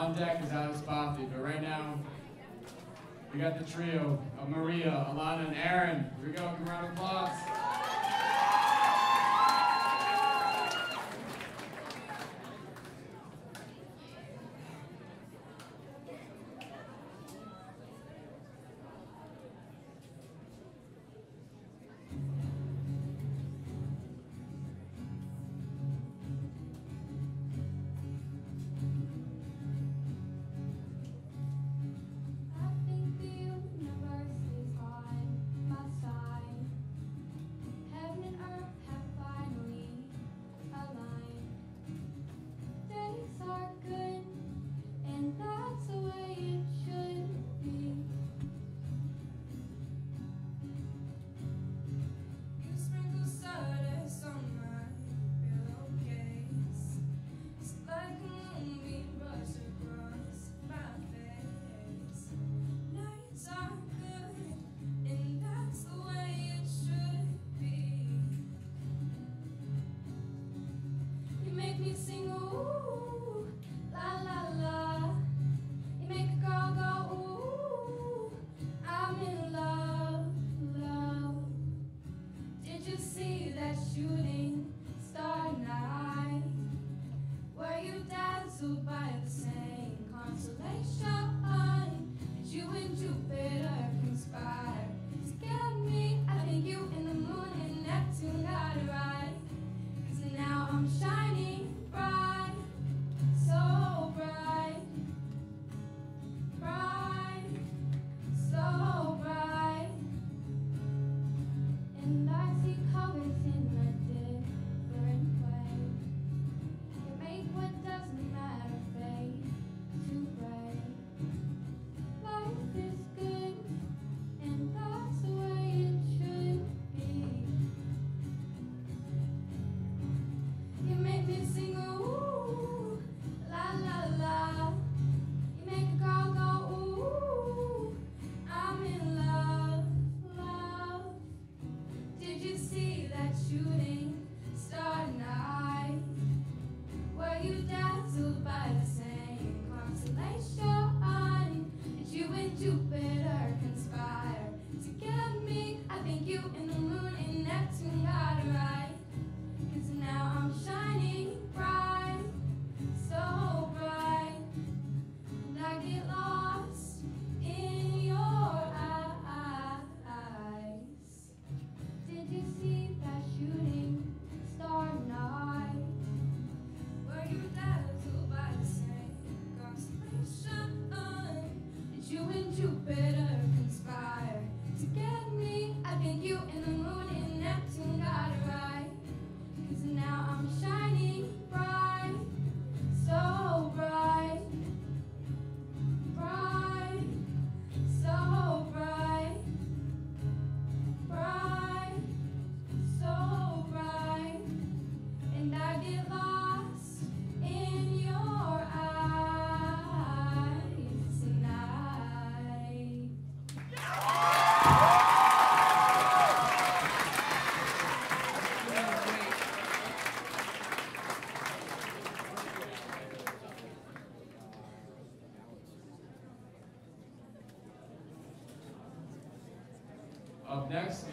On deck is Alex Boffi, but right now, we got the trio of Maria, Alana, and Erin. Here we go, give a round of applause.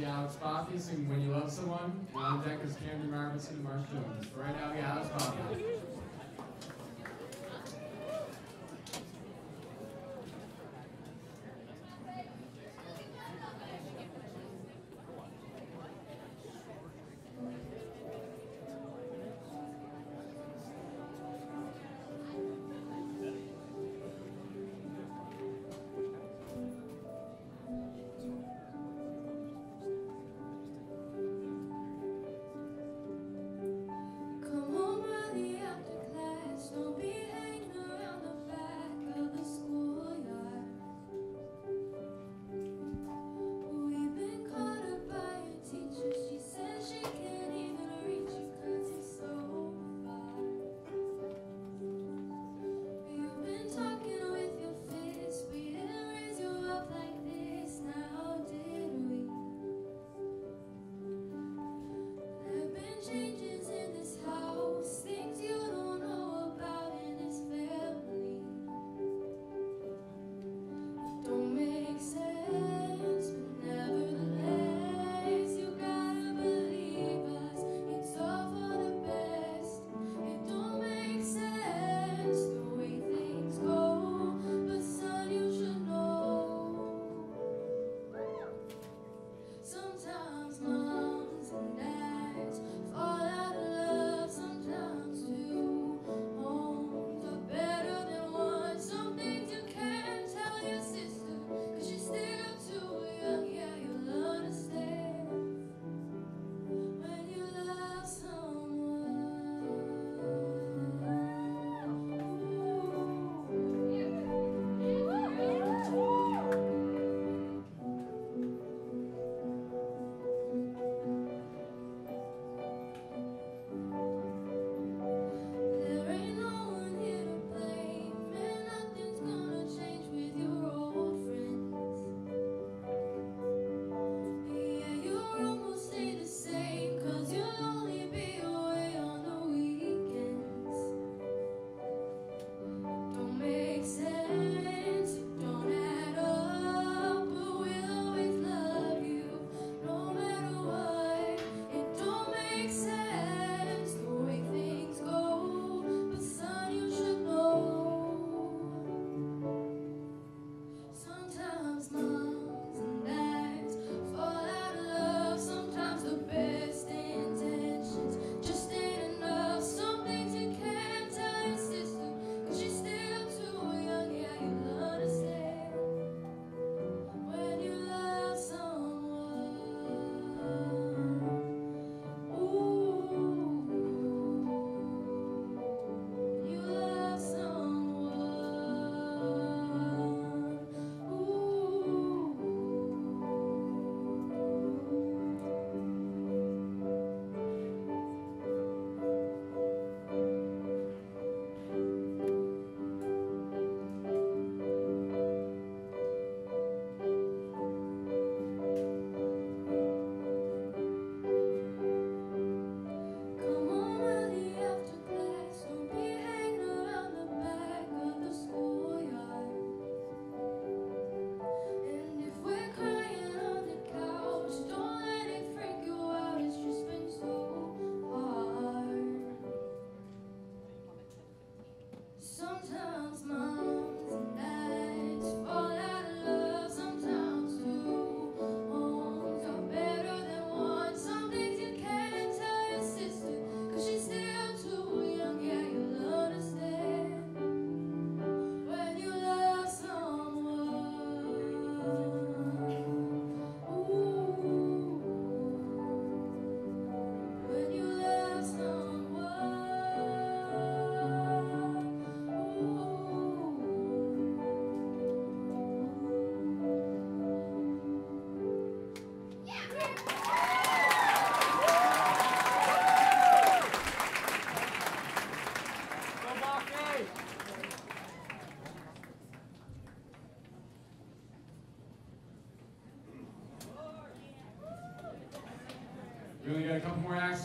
Alex Boffi singing When You Love Someone, and on deck is Camden Robinson and Marsh Jones. But right now we have Alex Boffi. Come on, Maria.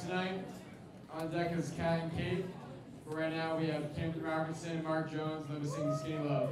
Tonight. On deck is Kat and Kate. For right now, we have Camden Robertson and Mark Jones. Let me sing Skinny Love.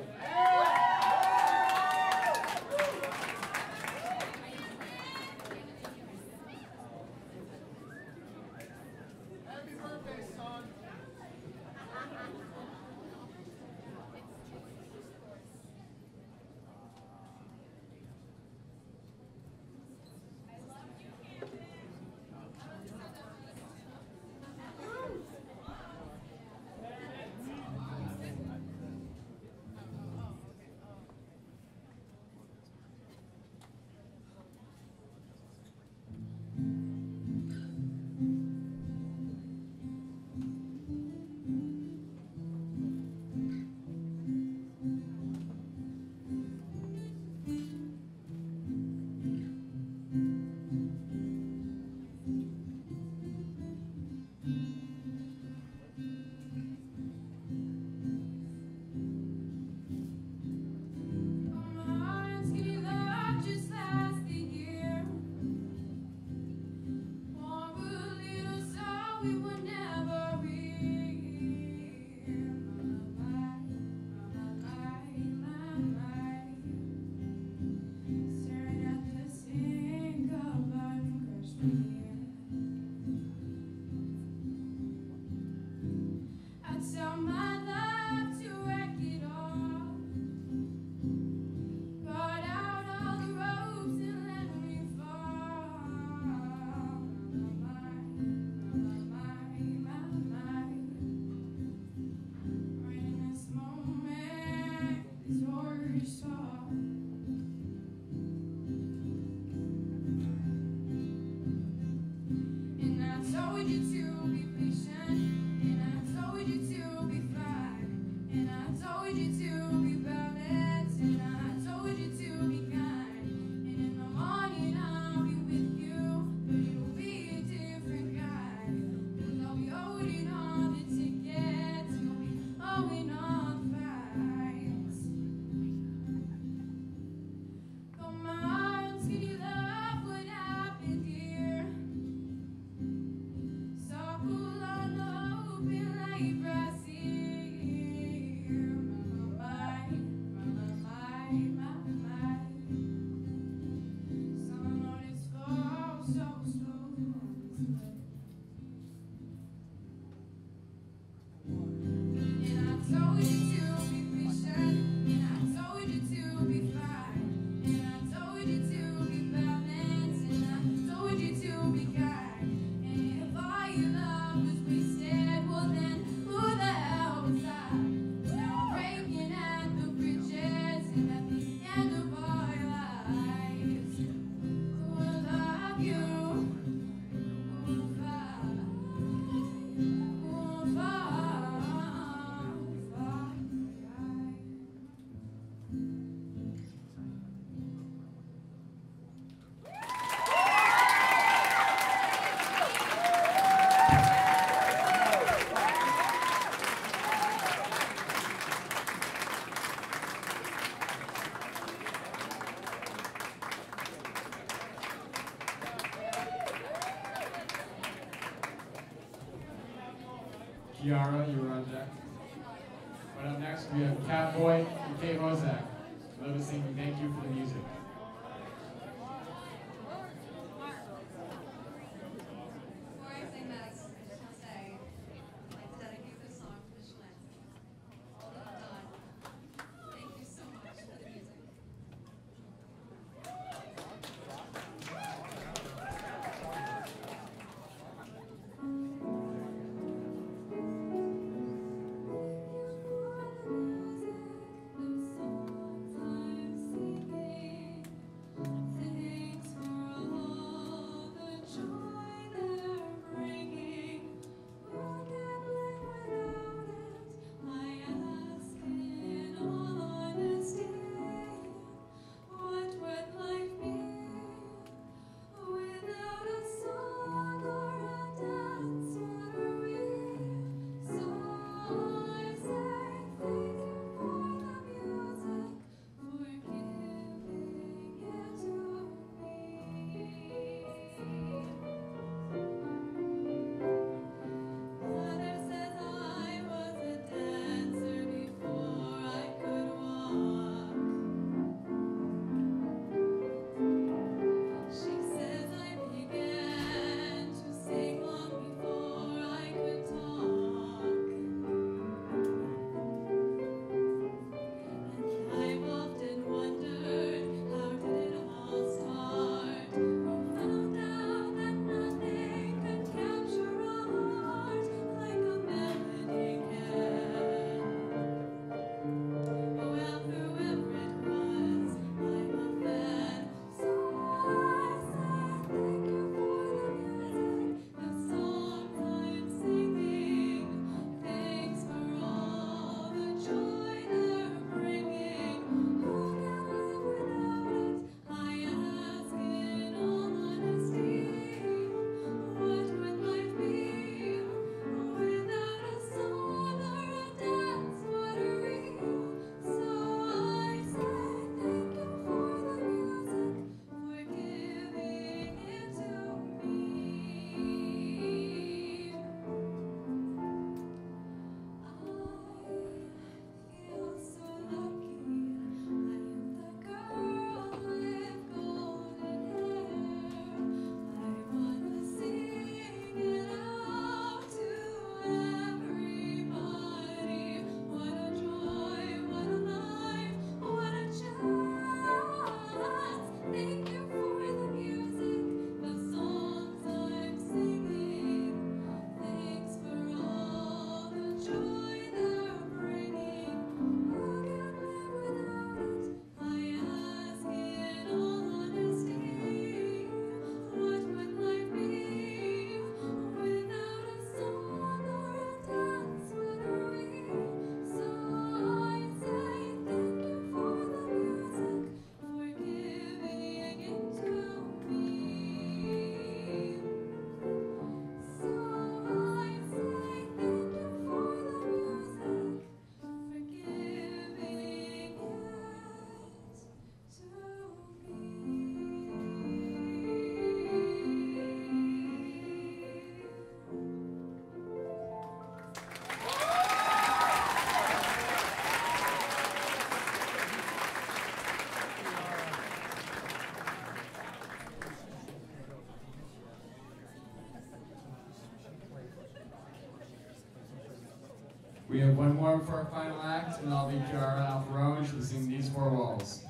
Yara, you were on deck. But up next, we have Catboy and Kate Hosack. Let us sing Thank You for the Music. We have one more for our final act, and that'll be Chiara Alfarone. She'll sing These Four Walls.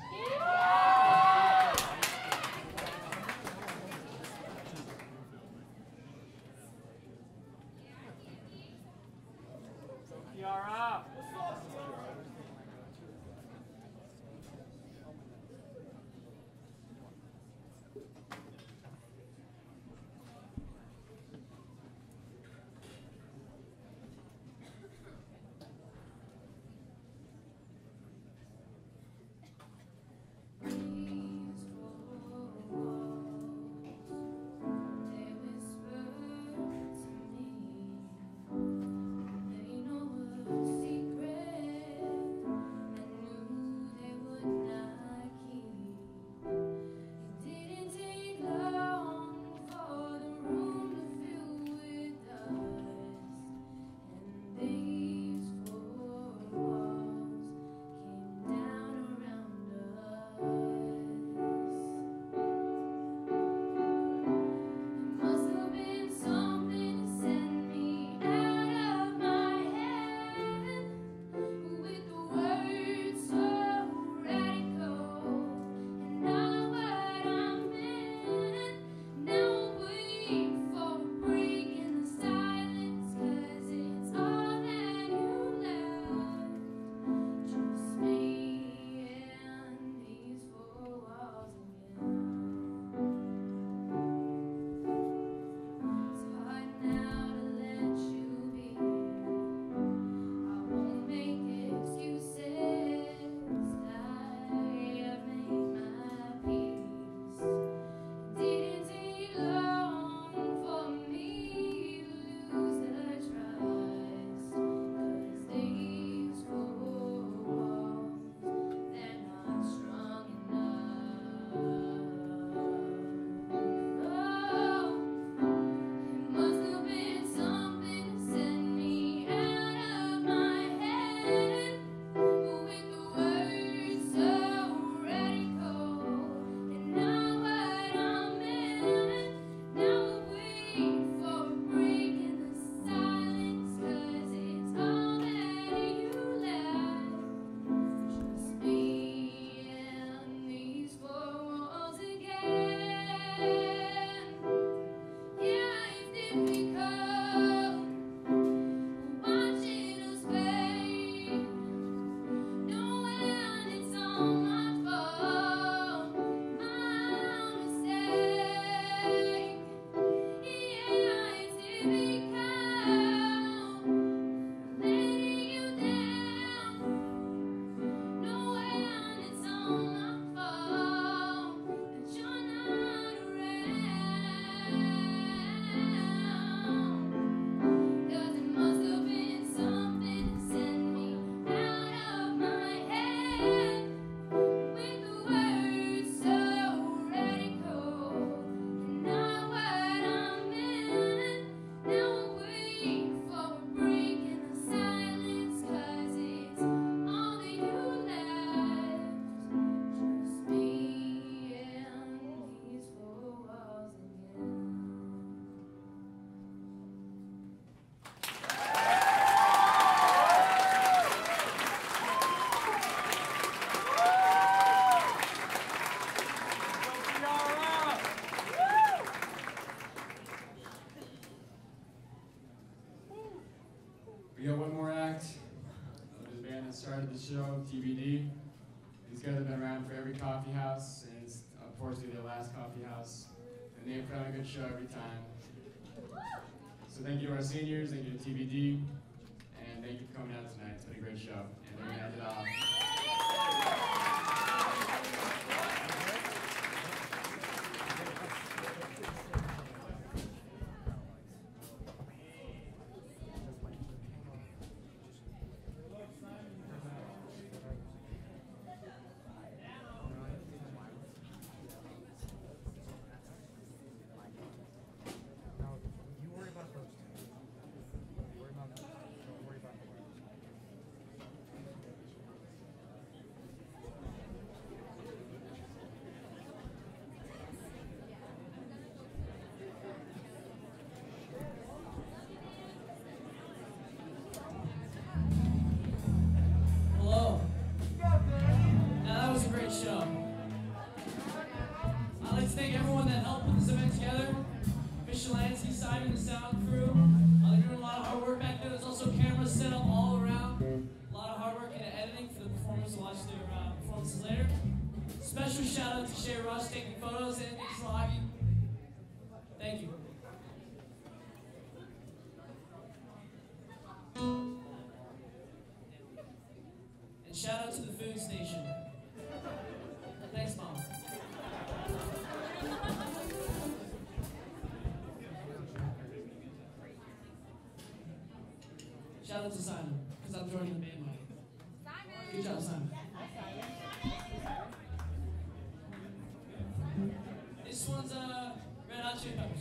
Show, T.B.D. These guys have been around for every coffee house, and it's unfortunately their last coffee house. And they've put on a good show every time. So thank you to our seniors, thank you to T.B.D., and thank you for coming out tonight. It's been a great show, and they're going to end it off. moments later. Special shout out to Shay Rush taking photos and it's logging. Thank you. And shout out to the food station. Thanks, Mom. Shout out to Simon, because I'm joining the band. Simon! Good job, Simon. This one's Red Hot Chili Peppers.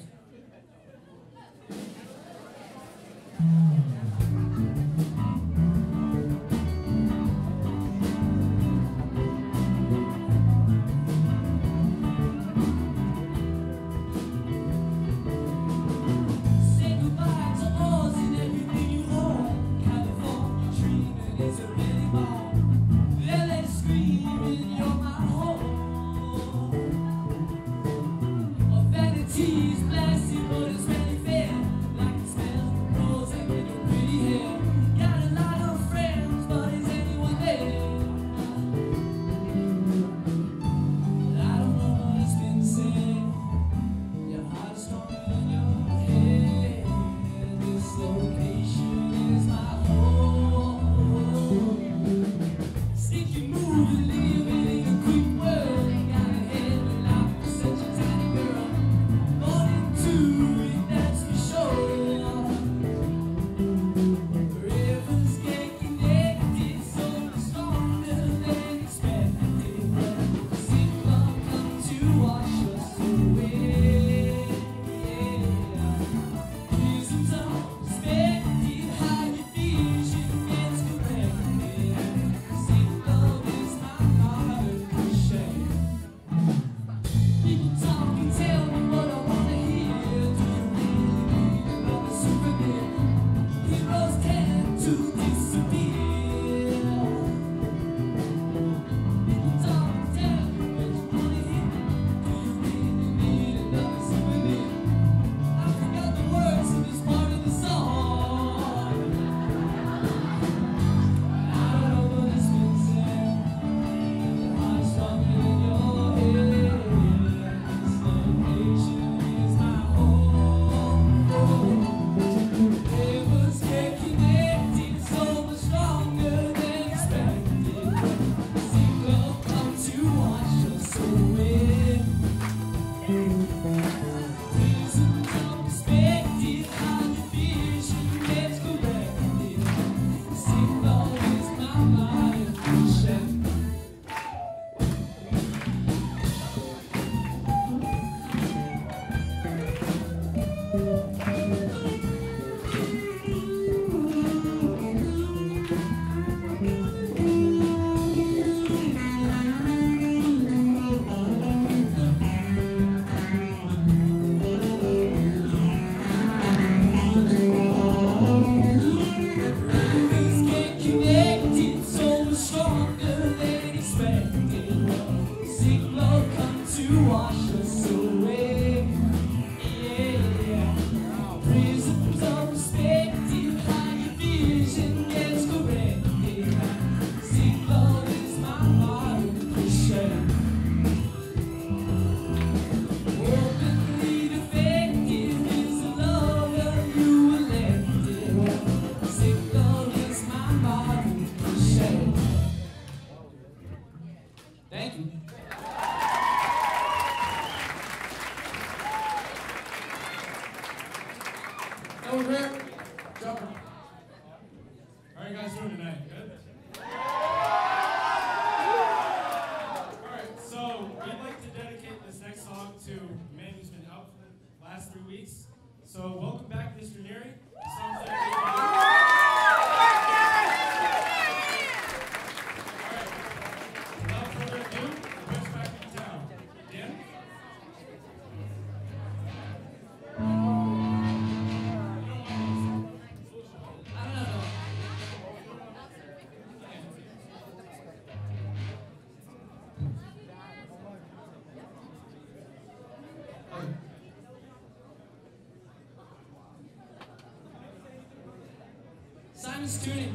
Student.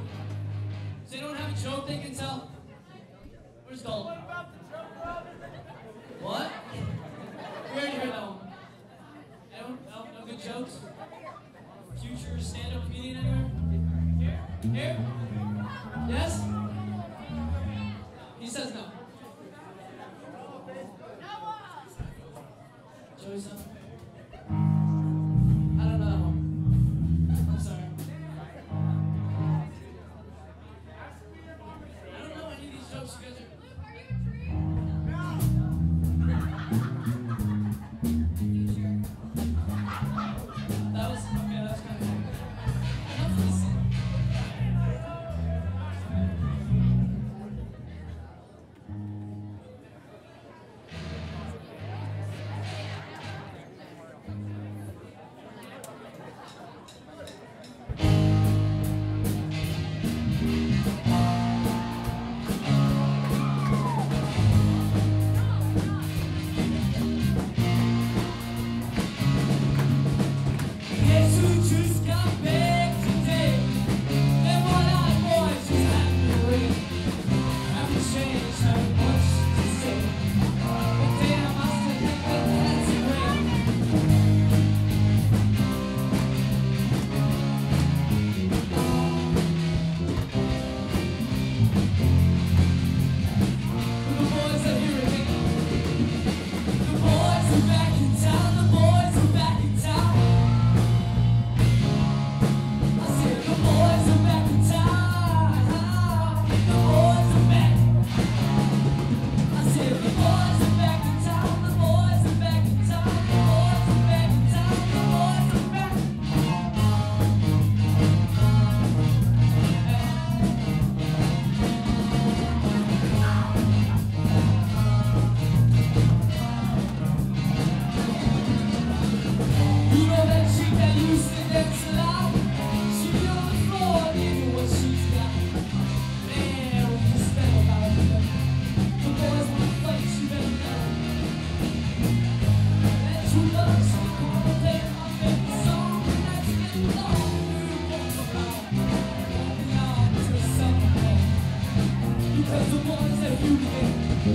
If they don't have a joke, they can tell. Or Who's gold? What about the Trump Robin? What? We already heard that one. No good jokes? Future stand-up comedian anywhere? Here? Yes? He says no. Joey something? I don't know that one. I'm sorry. I don't know any of these jokes you guys are... Because the boys that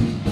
you did.